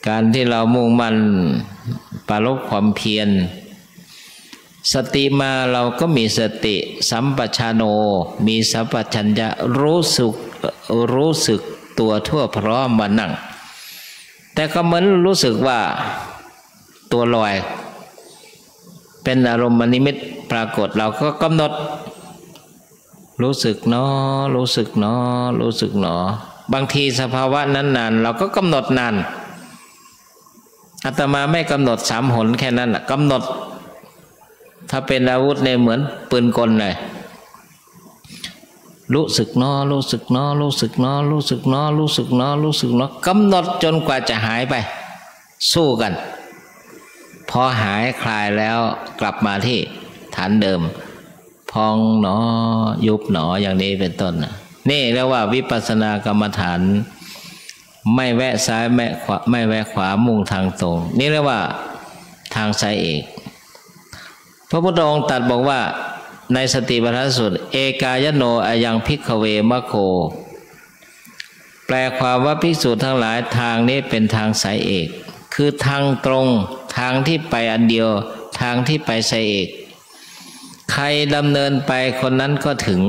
การที่เรามุ่งมั่นปรารถความเพียรสติมาเราก็มีสติสัมปชานโนมีสัมปชัญญะรู้สึกรู้สึกตัวทั่วพร้อมมานั่งแต่ก็เหมือนรู้สึกว่าตัวลอยเป็นอารมณ์นิมิตปรากฏเราก็กำหนดรู้สึกเนาะรู้สึกเนาะรู้สึกเนาะบางทีสภาวะนั้นนานเราก็กำหนดนานอาตมาไม่กำหนดสามหนแค่นั้นกำหนดถ้าเป็นอาวุธเนี่ยเหมือนปืนกลเลยรู้สึกเนาะรู้สึกเนาะรู้สึกเนาะรู้สึกเนาะรู้สึกเนาะรู้สึกเนาะกำหนดจนกว่าจะหายไปสู้กันพอหายคลายแล้วกลับมาที่ฐานเดิมพองหนอยุบหนออย่างนี้เป็นต้นนี่เรียกว่าวิปัสสนากรรมฐานไม่แวะซ้ายไม่ขวาไม่แวะขวามุ่งทางตรงนี่เรียกว่าทางสายเอกพระพุทธองค์ตรัสบอกว่าในสติปัฏฐานสูตรเอกายโนอายังภิกขเวมะโคแปลความว่าภิกษุทั้งหลายทางนี้เป็นทางสายเอกคือทางตรงทางที่ไปอันเดียวทางที่ไปสายเอกใครดำเนินไปคนนั้นก็ถึง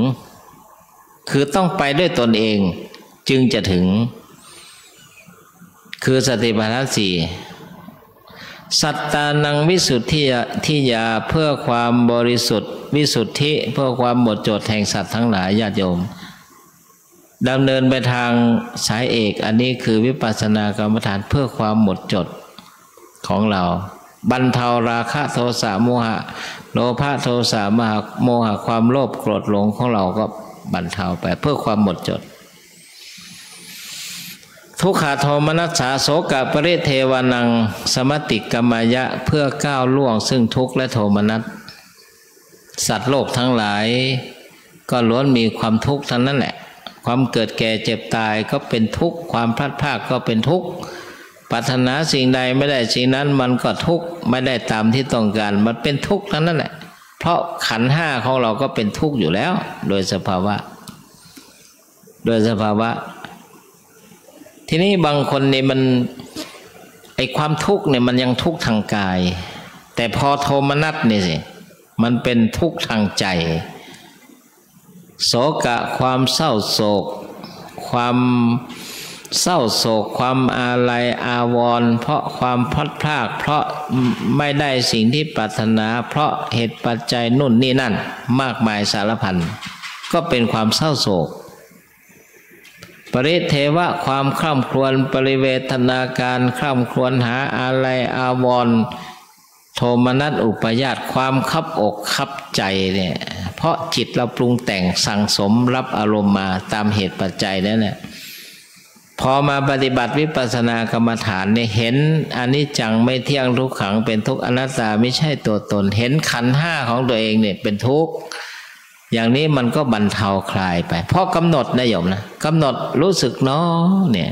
คือต้องไปด้วยตนเองจึงจะถึงคือสติปัฏฐานสี่สัตตานังวิสุทธิทิยาเพื่อความบริสุทธิ์วิสุทธิเพื่อความหมดจดแห่งสัตว์ทั้งหลายญาติโยมดำเนินไปทางสายเอกอันนี้คือวิปัสสนากรรมฐานเพื่อความหมดจดของเราบรรเทาราคะโทสะโมหะโลภะโทสะโมหะความโลภโกรธหลงของเราก็บรรเทาไปเพื่อความหมดจดทุกขโทมนัสสาโสกปริเทวานังสมติกมายะเพื่อก้าวล่วงซึ่งทุกข์และโทมนัสสัตว์โลกทั้งหลายก็ล้วนมีความทุกข์ทั้งนั้นแหละความเกิดแก่เจ็บตายก็เป็นทุกข์ความพลัดพรากก็เป็นทุกข์ปรารถนาสิ่งใดไม่ได้สิ่งนั้นมันก็ทุกข์ไม่ได้ตามที่ต้องการมันเป็นทุกข์ทั้งนั้นแหละ เพราะขันธ์ห้าของเราก็เป็นทุกข์อยู่แล้วโดยสภาวะโดยสภาวะทีนี้บางคนเนี่ยมันไอความทุกข์เนี่ยมันยังทุกข์ทางกายแต่พอโทมนัสเนี่ยสิมันเป็นทุกข์ทางใจโศกะความเศร้าโศกความเศร้าโศกความอาลัยอาวรณ์เพราะความพลัดพรากเพราะไม่ได้สิ่งที่ปรารถนาเพราะเหตุปัจจัยนู่นนี่นั่นมากมายสารพันก็เป็นความเศร้าโศกปริเทวะความคร่ำครวญปริเวทนาการคร่ำครวญหาอาลัยอาวรณ์โทมนัสอุปยาสความคับอกคับใจเนี่ยเพราะจิตเราปรุงแต่งสั่งสมรับอารมณ์มาตามเหตุปัจจัยนั่นแหละพอมาปฏิบัติวิปัสสนากรรมฐานเนี่ยเห็นอนิจจังไม่เที่ยงทุกขังเป็นทุกอนัตตาไม่ใช่ตัวตนเห็นขันธ์ห้าของตัวเองเนี่ยเป็นทุกข์อย่างนี้มันก็บรรเทาคลายไปเพราะกำหนดนะโยมนะกำหนดรู้สึกเนาะเนี่ย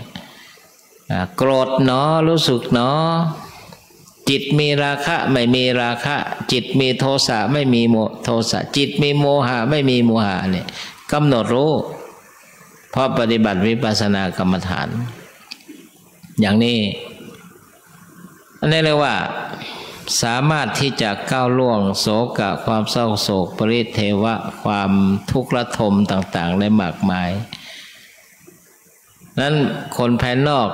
โกรธเนาะรู้สึกเนาะจิตมีราคะไม่มีราคะจิตมีโทสะไม่มีโทสะจิตมีโมหะไม่มีโมหะเนี่ยกำหนดรู้เพราะปฏิบัติวิปัสสนากรรมฐานอย่างนี้อันนี้เรียกว่าสามารถที่จะก้าวล่วงโศกะความเศร้าโศกปริเทวะความทุกข์ระทมต่างๆได้มากมายนั้นคนภายนอก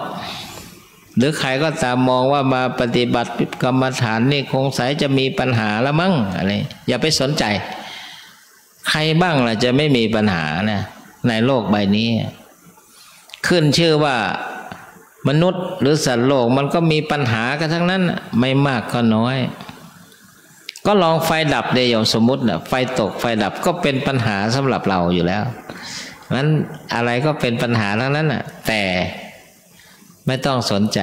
หรือใครก็ตามมองว่ามาปฏิบัติกรรมฐานนี่คงสายจะมีปัญหาละมั้งอะไรอย่าไปสนใจใครบ้างล่ะจะไม่มีปัญหานะในโลกใบนี้ขึ้นชื่อว่ามนุษย์หรือสัตว์โลกมันก็มีปัญหากันทั้งนั้นไม่มากก็น้อยก็ลองไฟดับเดี๋ยวสมมุตินะไฟตกไฟดับก็เป็นปัญหาสำหรับเราอยู่แล้วงั้นอะไรก็เป็นปัญหาทั้งนั้นน่ะแต่ไม่ต้องสนใจ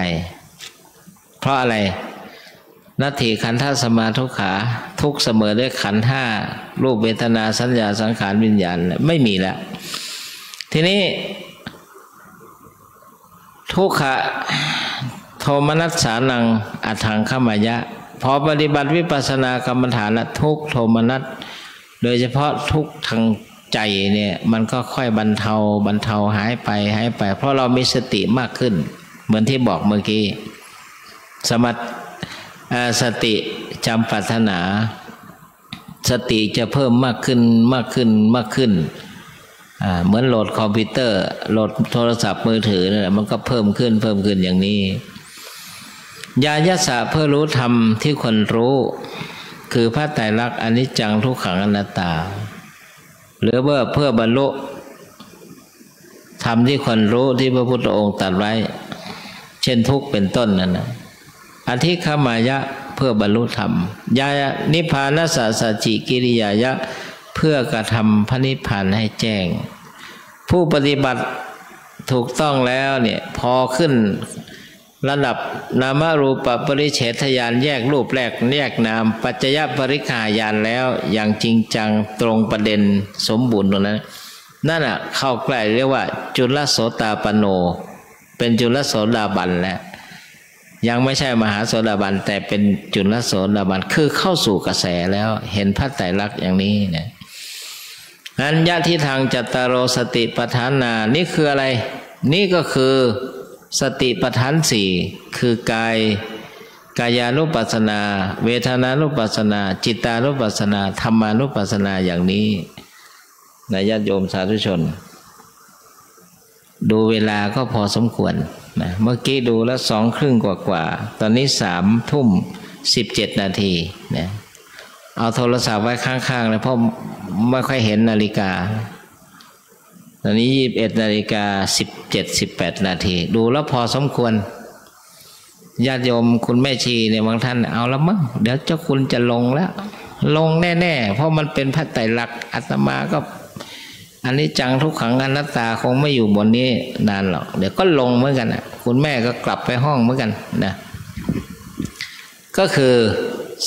เพราะอะไรนัตถิขันธสมาทุกขาทุกเสมอด้วยขันธ์ห้ารูปเวทนาสัญญาสังขารวิญญาณไม่มีแล้วทีนี้ทุกขะโทมนัสสานังอัตถังคมายะพอปฏิบัติวิปัสสนากรรมฐานละทุกโทมนัสโดยเฉพาะทุกทางใจเนี่ยมันก็ค่อยบรรเทาบรรเทาหายไปหายไปเพราะเรามีสติมากขึ้นเหมือนที่บอกเมื่อกี้สมัติสติจำปรารถนาสติจะเพิ่มมากขึ้นมากขึ้นมากขึ้นเหมือนโหลดคอมพิวเตอร์โหลดโทรศัพท์มือถือเนี่ยมันก็เพิ่มขึ้นเพิ่มขึ้นอย่างนี้ญาญสะเพื่อรู้ธรรมที่คนรู้คือพระไตรลักษณ์อนิจจังทุกขังอนัตตาหรือว่าเพื่อบรรลุธรรมที่คนรู้ที่พระพุทธองค์ตรัสไว้เช่นทุกข์เป็นต้นนั่นนะอธิคมายะเพื่อบรรลุธรรมญานิพพานัสสัจจิกิริยายะเพื่อกระทำพระนิพพานให้แจ้งผู้ปฏิบัติถูกต้องแล้วเนี่ยพอขึ้นระดับนามรูปปริเฉทญาณแยกรูปแรกแยกนามปัจจยปริฆาญาณแล้วอย่างจริงจังตรงประเด็นสมบูรณ์ตรงนั้นนั่นอ่ะเข้าใกล้เรียกว่าจุลโสตาปโนเป็นจุลโสดาบันแล้วยังไม่ใช่มหาโสดาบันแต่เป็นจุลโสดาบันคือเข้าสู่กระแสแล้วเห็นพระไตรลักษณ์อย่างนี้นะอัญญะที่ทางจัตตารโอสติปัฏฐานานี่คืออะไรนี่ก็คือสติปัฏฐานสี่คือกายกายานุปัสสนาเวทนานุปัสสนาจิตตานุปัสสนาธรรมานุปัสสนาอย่างนี้นะญาติโยมสาธุชนดูเวลาก็พอสมควรนะเมื่อกี้ดูแล้วสองครึ่งกว่าๆตอนนี้สามทุ่มสิบเจ็ดนาทีนะเอาโทรศัพท์ไว้ข้างๆเลยเพราะไม่ค่อยเห็นนาฬิกาตอนนี้ยี่สิบเอ็ดนาฬิกาสิบเจ็ดสิบแปดนาทีดูแล้วพอสมควรญาติโยมคุณแม่ชีเนี่ยบางท่านเอาแล้วมั้งเดี๋ยวเจ้าคุณจะลงแล้วลงแน่ๆเพราะมันเป็นพระไตรลักษณ์อาตมาก็อันนี้จังทุกขังอนัตตาคงไม่อยู่บนนี้นานหรอกเดี๋ยวก็ลงเหมือนกันนะคุณแม่ก็กลับไปห้องเหมือนกันนะก็คือ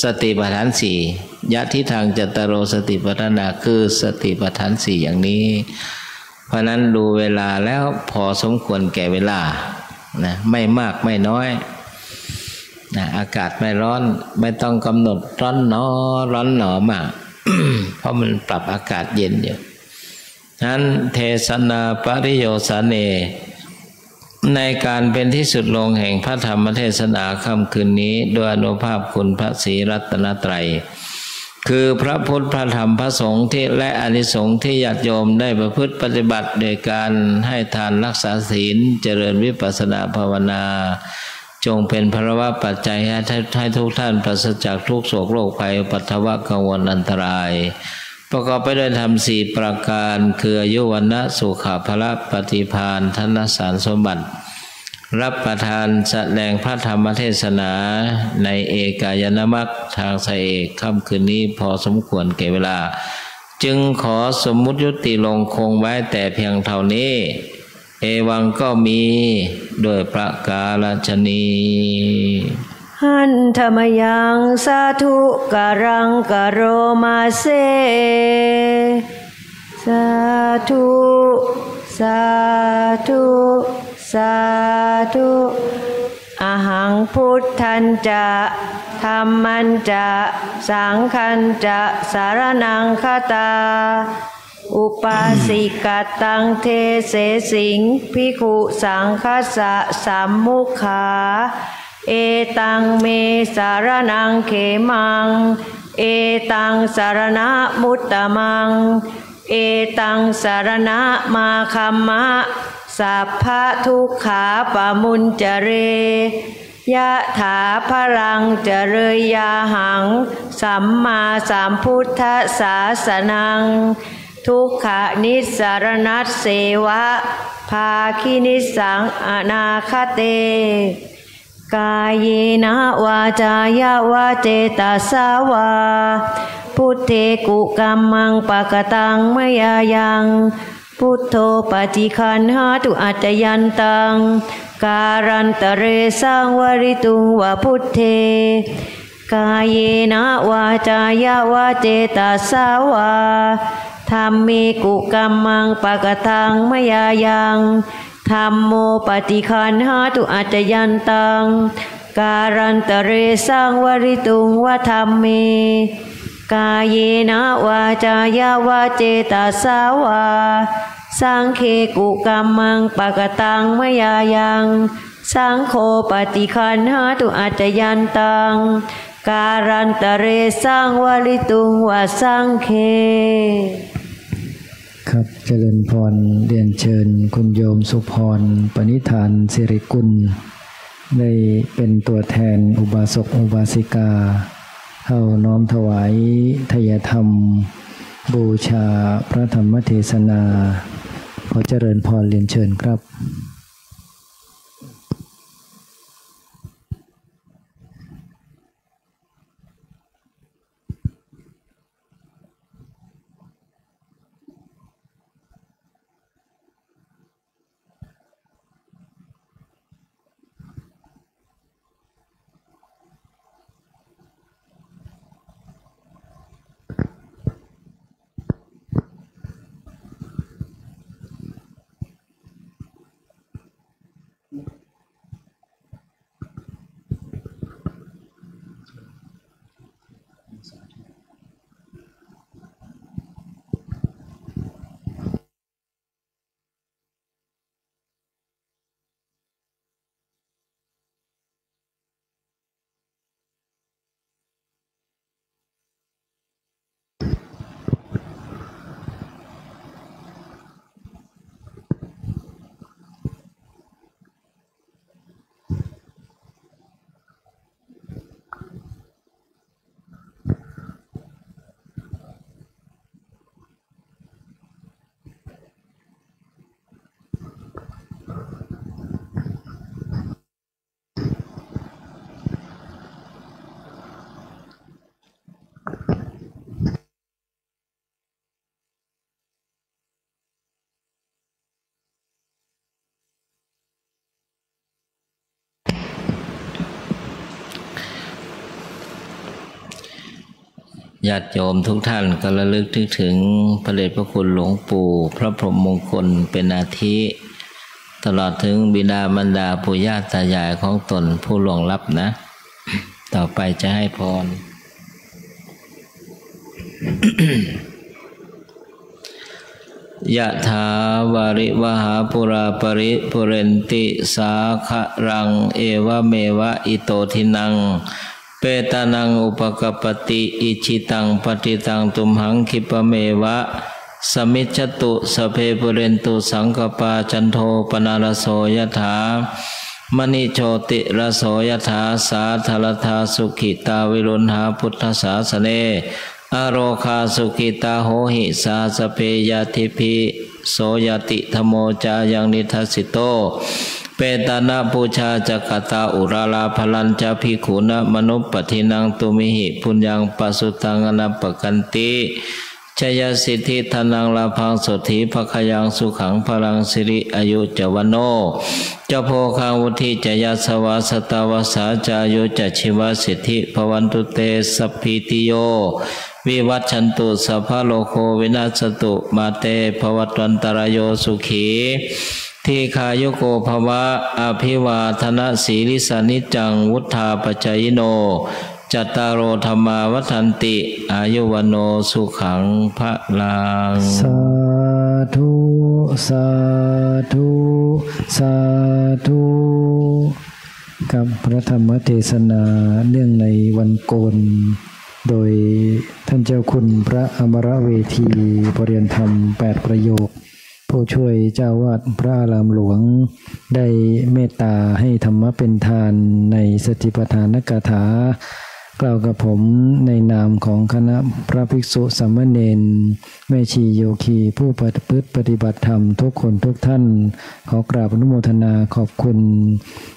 สติปัฏฐานสี่ยะทิทางจัตตารโอสติปัฏฐานาคือสติปัฏฐานสี่อย่างนี้เพราะนั้นดูเวลาแล้วพอสมควรแก่เวลานะไม่มากไม่น้อยนะอากาศไม่ร้อนไม่ต้องกำหนดร้อนหนอร้อนหนอมาก เพราะมันปรับอากาศเย็นอยู่นั้นเทศนาปริโยสเนในการเป็นที่สุดลงแห่งพระธรรมเทศนาค่ำคืนนี้ด้วยอานุภาพคุณพระศรีรัตนตรัยคือพระพุทธพระธรรมพระสงฆ์ที่และอานิสงส์ที่ญาติโยมได้ประพฤติปฏิบัติโดยการให้ทานรักษาศีลเจริญวิปัสสนาภาวนาจงเป็นพระวะปัจจัยให้ทุกท่านปราศจากทุกโศกโรคภัยปัทวะกังวลอันตรายประกอบไปด้วยธรรมสี่ประการคืออายุวรรณะสุขะพละปฏิภาณธนสารสมบัติรับประทานแสดงพระธรรมเทศนาในเอกายนมรรคทางสายเอกค่ำคืนนี้พอสมควรแก่เวลาจึงขอสมมุติยุติลงคงไว้แต่เพียงเท่านี้เอวังก็มีโดยประกาศนีหันธรรมยังสาธุกะรังกะโรมาเซสาธุสาธุสาธุอหังพุทธันจะธรรมันจะสังฆันจะสารนังคตาอุปาสิกตังเทเสสิงภิกขุสังฆสะสัมมุขาเอตังเมสารนังเขมังเอตังสารณมุตตมังเอตังสารณมาคัมมะสัพพะทุกขาปะมุญจเรยะถาพลังเจริญยาหังสัมมาสัมพุทธศาสนังทุกขานิสารณัสเสวะภาคินิสังอนาคเตกายเยนะวาจายะวาเจตาสาวาพุทเทกุกัมมังปะกตังมยายังพุทโธปฏิคันหาตุอัจยันตังการันตะเรสังวริตุงวะพุทเทกายเยนะวาจายะวาเจตาสาวาธัมเมกุกัมมังปะกตังมยายังธัมโมปฏิคันหาตุอัจยันตังการันตะเรสังวริตุงวะธัมเมกายเยนะวาจายะวาเจตาสาวาสังเคกุกัมมังปะกตังมยายังสังโฆปฏิคันหาตุอัจยันตังการันตะเรสังวริตุงวะสังเคครับเจริญพรเรียนเชิญคุณโยมสุพรปณิธานสิริกุลได้เป็นตัวแทนอุบาสกอุบาสิกาเข้าน้อมถวายทายธรรมบูชาพระธรรมเทศนาขอเจริญพรเรียนเชิญครับญาติโยมทุกท่านก็ระลึกถึงถึงพระเดชพระคุณหลวงปู่พระพรหมมงคลเป็นอาทิตลอดถึงบิดามารดาปู่ย่าตายายของตนผู้ล่วงลับนะต่อไปจะให้พร ยะถาวาริวหาปุราปริปุเรนติสาขะรังเอวะเมวะอิโตทินังเปตานังอุปกปติอิชิตังปฏิตังตุมหังคิปะเมวะสมิจจตุสเพปุเรนตุสังกปาจันโทปนารโสยะถามณิโชติระโสยะถาสาธารธาสุขิตาวิรุณหาพุทธศาสเนอโรคาสุขิตาโหหิสาสเปยาทิภิโสยติธโมจายังนิทัสสิโตเปตานาปูชาจกตาอุราลาพลัญจภิกขุนะมนุปทินังตุมิหิปุญญังปัสสุตังอนัปปกันติชยสิทธิธนังลาภังสถิภคยังสุขังพลังสิริอายุจวโนเจ้าโพคังวุธิจยสวาสตาวสาจายุจชิวสิทธิภวันตุเตสพิติโยวิวัชชันตุสัพพโลโควินาศตุมาเตภวัตันตรโยสุขีทีขายุโกภวะอภิวาทนะสีลิสานิจังวุธาปจายโนจัตตารโอธรรมาวัฏันติอายุวโนสุขังพะลังสาธุสาธุสาธุกับพระธรรมเทศนาเนื่องในวันโกนโดยท่านเจ้าคุณพระอมรเวทีบริยัติธรรมแปดประโยคผู้ช่วยเจ้าวาดพระอารามหลวงได้เมตตาให้ธรรมะเป็นทานในสติปัฏฐานกถากล่าวกับผมในนามของคณะพระภิกษุสามเณรแม่ชีโยคีผู้ประพฤติปฏิบัติธรรมทุกคนทุกท่านขอกราบอนุโมทนาขอบคุณ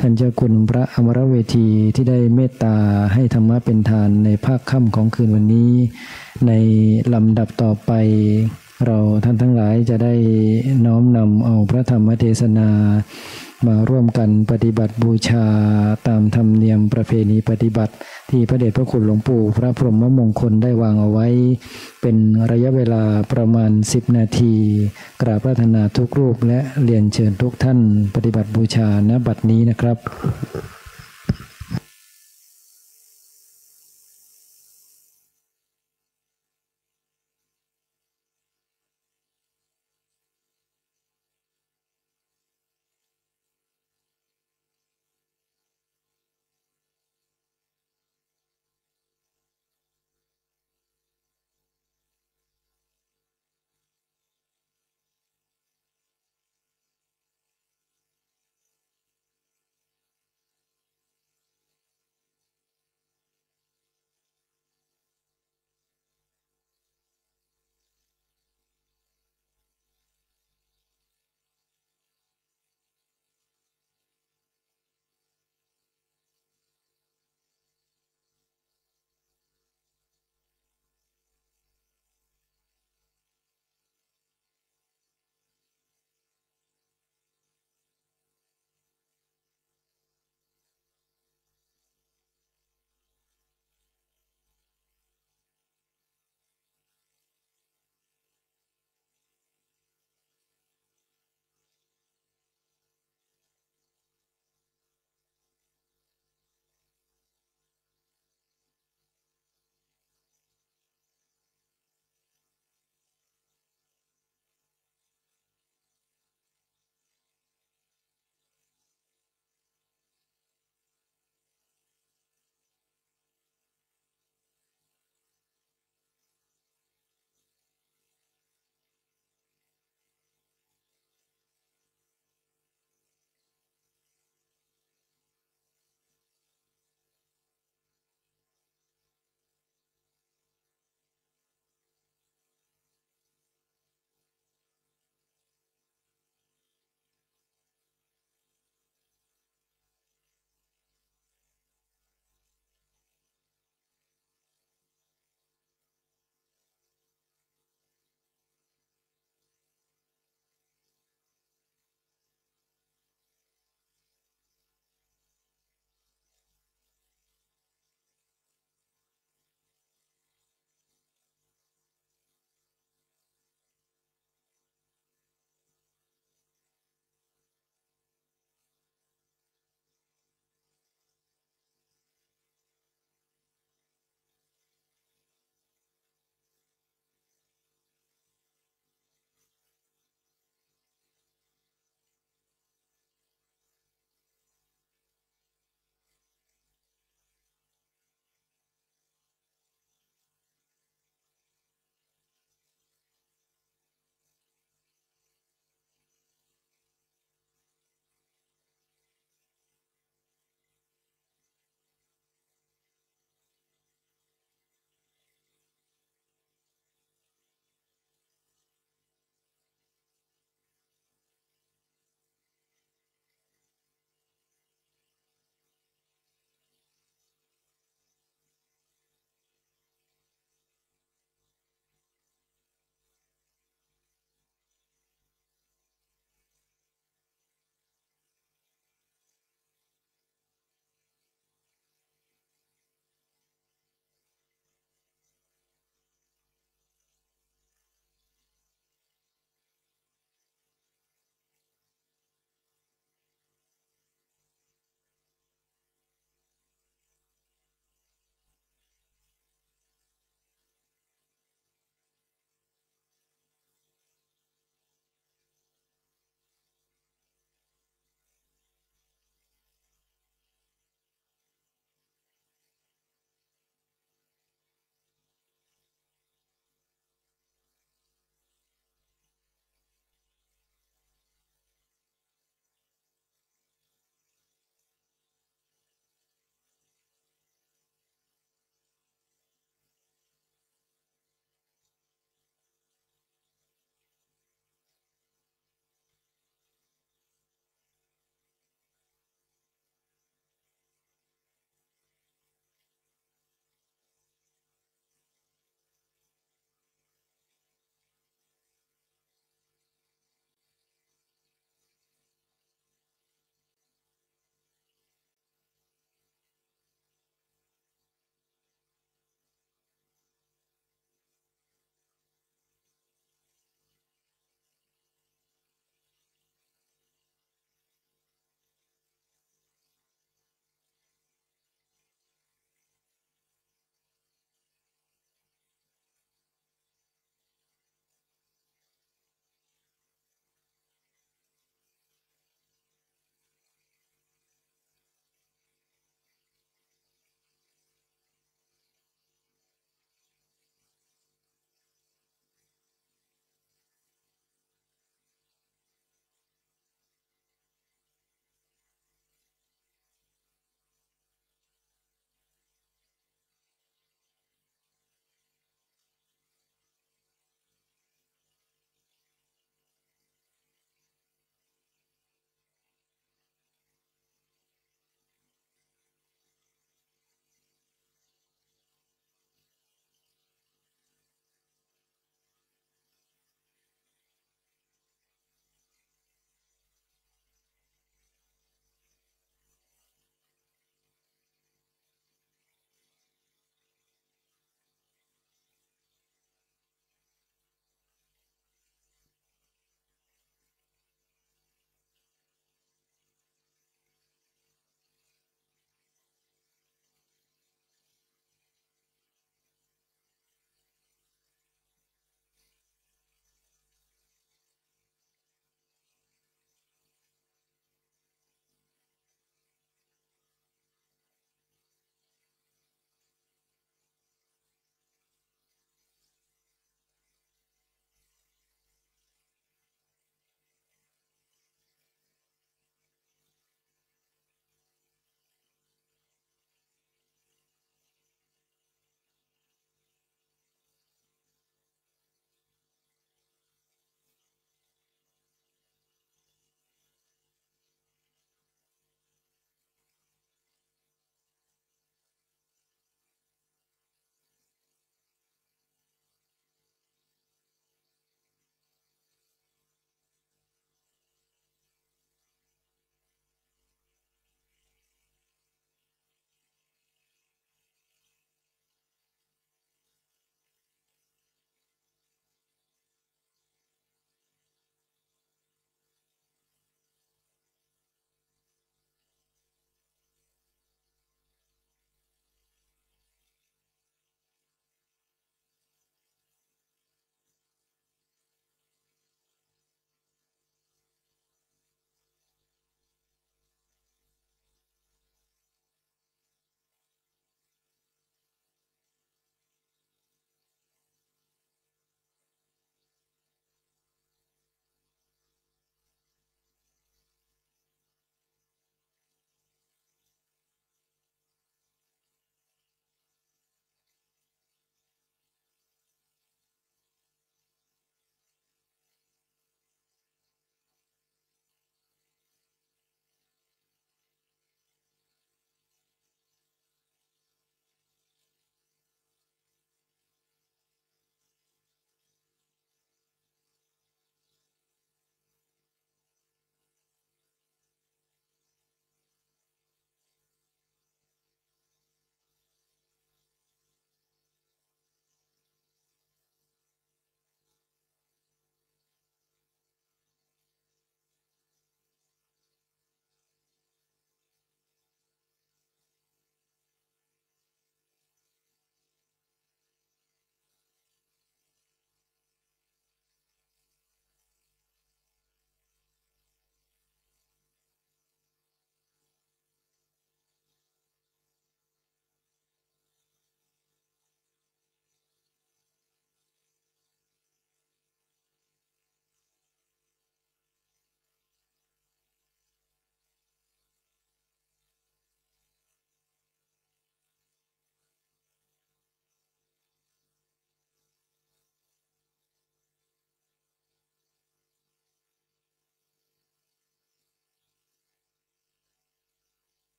ท่านเจ้าคุณพระอมรเวทีที่ได้เมตตาให้ธรรมะเป็นทานในภาคค่ำของคืนวันนี้ในลำดับต่อไปเราท่านทั้งหลายจะได้น้อมนำเอาพระธรรมเทศนามาร่วมกันปฏิบัติบูชาตามธรรมเนียมประเพณีปฏิบัติที่พระเดชพระคุณหลวงปู่พระพรหมมงคลได้วางเอาไว้เป็นระยะเวลาประมาณสิบนาทีกราบอาราธนาทุกรูปและเรียนเชิญทุกท่านปฏิบัติบูชาณบัดนี้นะครับ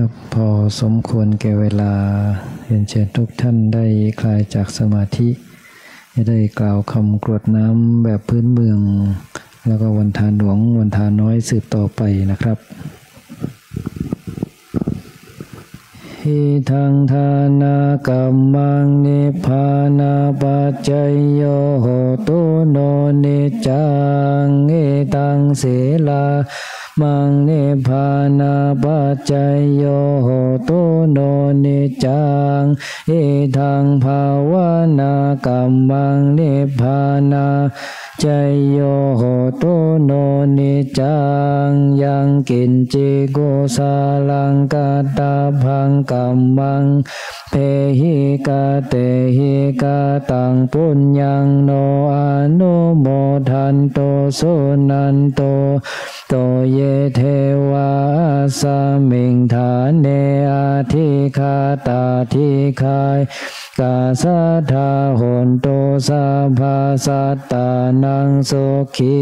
ครับพอสมควรแก่เวลาเรียนเชิญทุกท่านได้คลายจากสมาธิได้กล่าวคำกรวดน้ำแบบพื้นเมืองแล้วก็วันทานหลวงวันทานน้อยสืบต่อไปนะครับทิทังทานากรรมังนิพพานาปัจจโยโหตุโนนิจังเอตังศีลามังนิพพานาปัจจโยโหตุโนนิจังเอตังภาวนากรรมังนิพพานาใจโยโหตุโนนิจังยังกินจิกุสาลังกาตาพังกัมมังเพหิกาเตหิกาตังปุญญังโนอนุโมทันโตสุนันโตโตเยเทวาสมิงฐานเนอาทิคาตาทิคายกาสัทธาโหนโตสาภาสัตตานังสุขี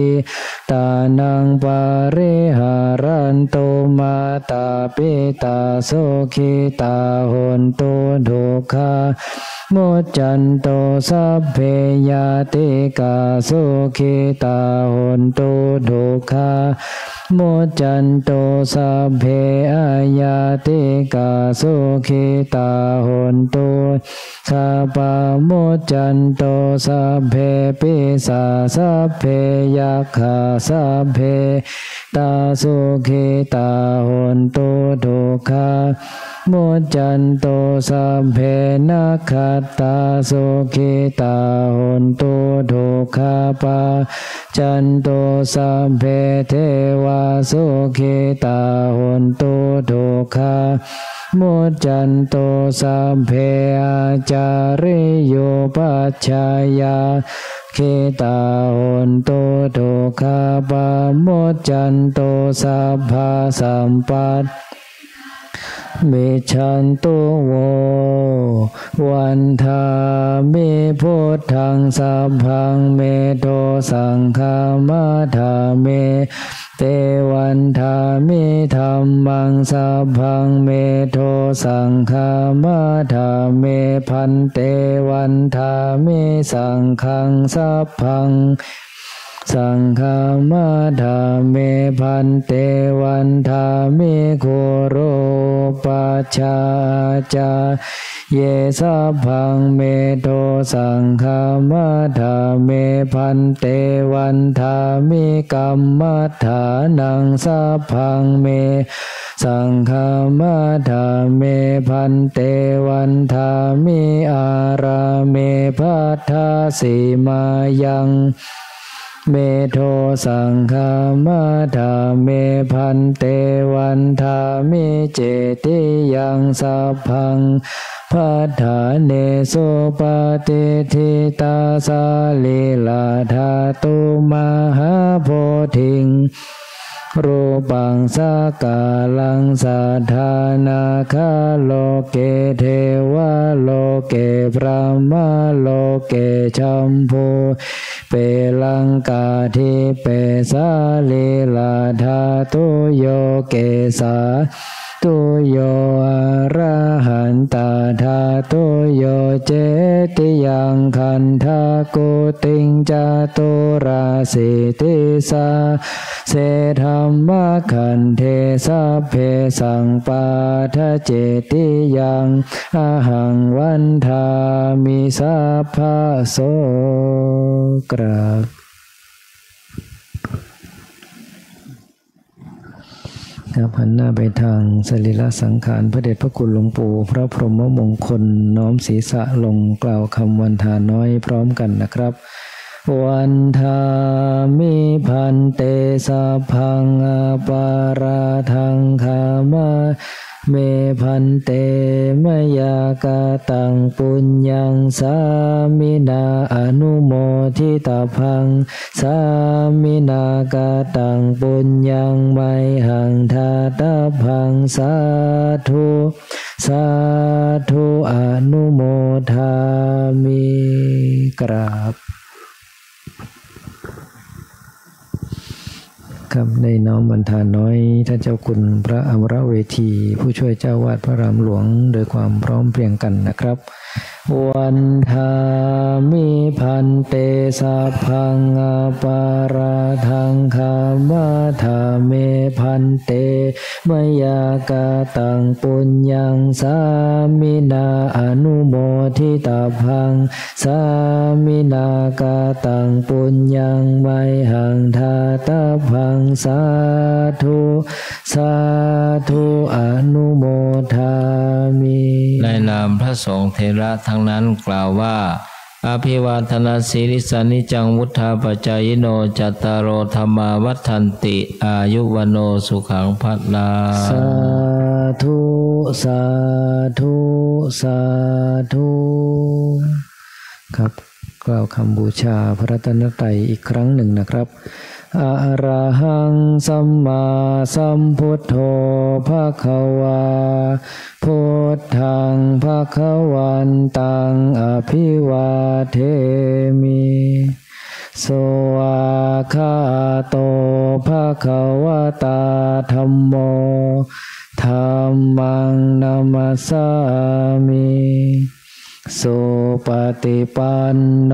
ตานังปาริหารันโตมาตาปิตาสุขีตาโหนโตทุกขามุจจันโตสัพเพยาติกาสุขีตาโหนโตทุกขามุจจันโตสัพเพอายาติกาสุขีตาโหนโตสัพพมุจจันโตสัพเพปิสาสัพเพยัคขาสัพเพตาสุขีตาโหนโตทุกขามุจจันโตสัพเพนัคขัตตาสุขีตาโหนโตทุกขาปาจันโตสัพเพเทวาสุขีตาโหนโตทุกขามุจจันโตสัพเพอาจาริโยปัจฉายาขีตาโหนโตทุกขาปามุจจันโตสัพพาสัมปัตมิฉันตุโววันทามิพุทธังสัพพังเมโตสังฆามาธาเมเตวันทามิธัมมังสัพพังเมโทสังฆามาธาเมพันเตวันทามิสังฆังสัพพังสังฆามาธาเมพันเตวันทามิโคโรปัจฉาจาเยสัพพังเมโทสังฆามาธาเมพันเตวันทามิกัมมัฏฐานังสัพพังเมสังฆามาธาเมพันเตวันทามิอาราเมภัททาสีมายังเมโทสังฆามาธาเมพันเตวันทามิเจติยังสัพพังภัฏฐาเนสุปฏิทิตาสาลิลาธาตุมหาโพธิงรูปังสกาลังสัทธานาคาโลเกเทวาโลเกพระมาโลเกชัมพูเปลังกาทิเปสาลีลาธาตุโยเกสาตุโยอรหันตาธาตุโยเจติยังคันธากุติงจาตุราสิติสาเสธัมมคันเทสัพเพสังปาทะเจติยังอหังวันทามิสัพพะโสกราบหันหน้าไปทางสรีระสังขารพระเดชพระคุณหลวงปู่พระพรหมมงคลน้อมศีรษะลงกล่าวคำวันทาน้อยพร้อมกันนะครับวันทามิพันเตสัพพังอปาราทังคามาเมพันเตมยากาตังปุญญังสามินาอนุโมทิตาพังสามินากาตังปุญญังไมหังธาตาพังสาธุสาธุอนุโมทามิกราบ ครับได้น้อมบรรทานน้อยท่านเจ้าคุณพระอมรเวทีผู้ช่วยเจ้าวาดพระรามหลวงโดยความพร้อมเพรียงกันนะครับวันธามิพันเตสัพพังอปาราทังคามะธาเมพันเตมยากาตังปุญญังสามินาอนุโมทิตาพังสามินากาตังปุญญังไมหังธาตาพังสาธุสาธุอนุโมทามิในนามพระสงฆ์เทระทั้งนั้นกล่าวว่าอภิวาทนาสีริสานิจังวุฒาปัจจายโนจัตตารโอธรรมาวัฏฐันติอายุวโนสุขังภัลลาสาธุสาธุสาธุครับกล่าวคำบูชาพระรัตนตรัยอีกครั้งหนึ่งนะครับอะระหังสัมมาสัมพุทโธภะคะวาพุทธังภะคะวันตังอภิวาเทมิสวากขาโตภะคะวะตาธัมโมธัมมังนัมมัสสามิสุปฏิปันโน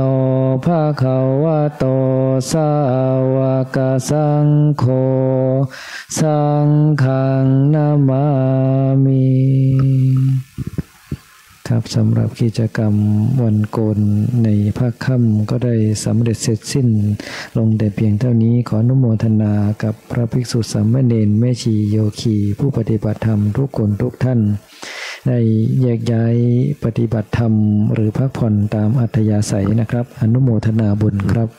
ภะคะวะโตสาวกสังโฆสังฆังนะมามิครับสำหรับกิจกรรมวันโกนในภาคค่ำก็ได้สำเร็จเสร็จสิ้นลงแต่เพียงเท่านี้ขออนุโมทนากับพระภิกษุสามเณรแม่ชีโยคีผู้ปฏิบัติธรรมทุกคนทุกท่านได้แยกย้ายปฏิบัติธรรมหรือพักผ่อนตามอัธยาศัยนะครับอนุโมทนาบุญครับ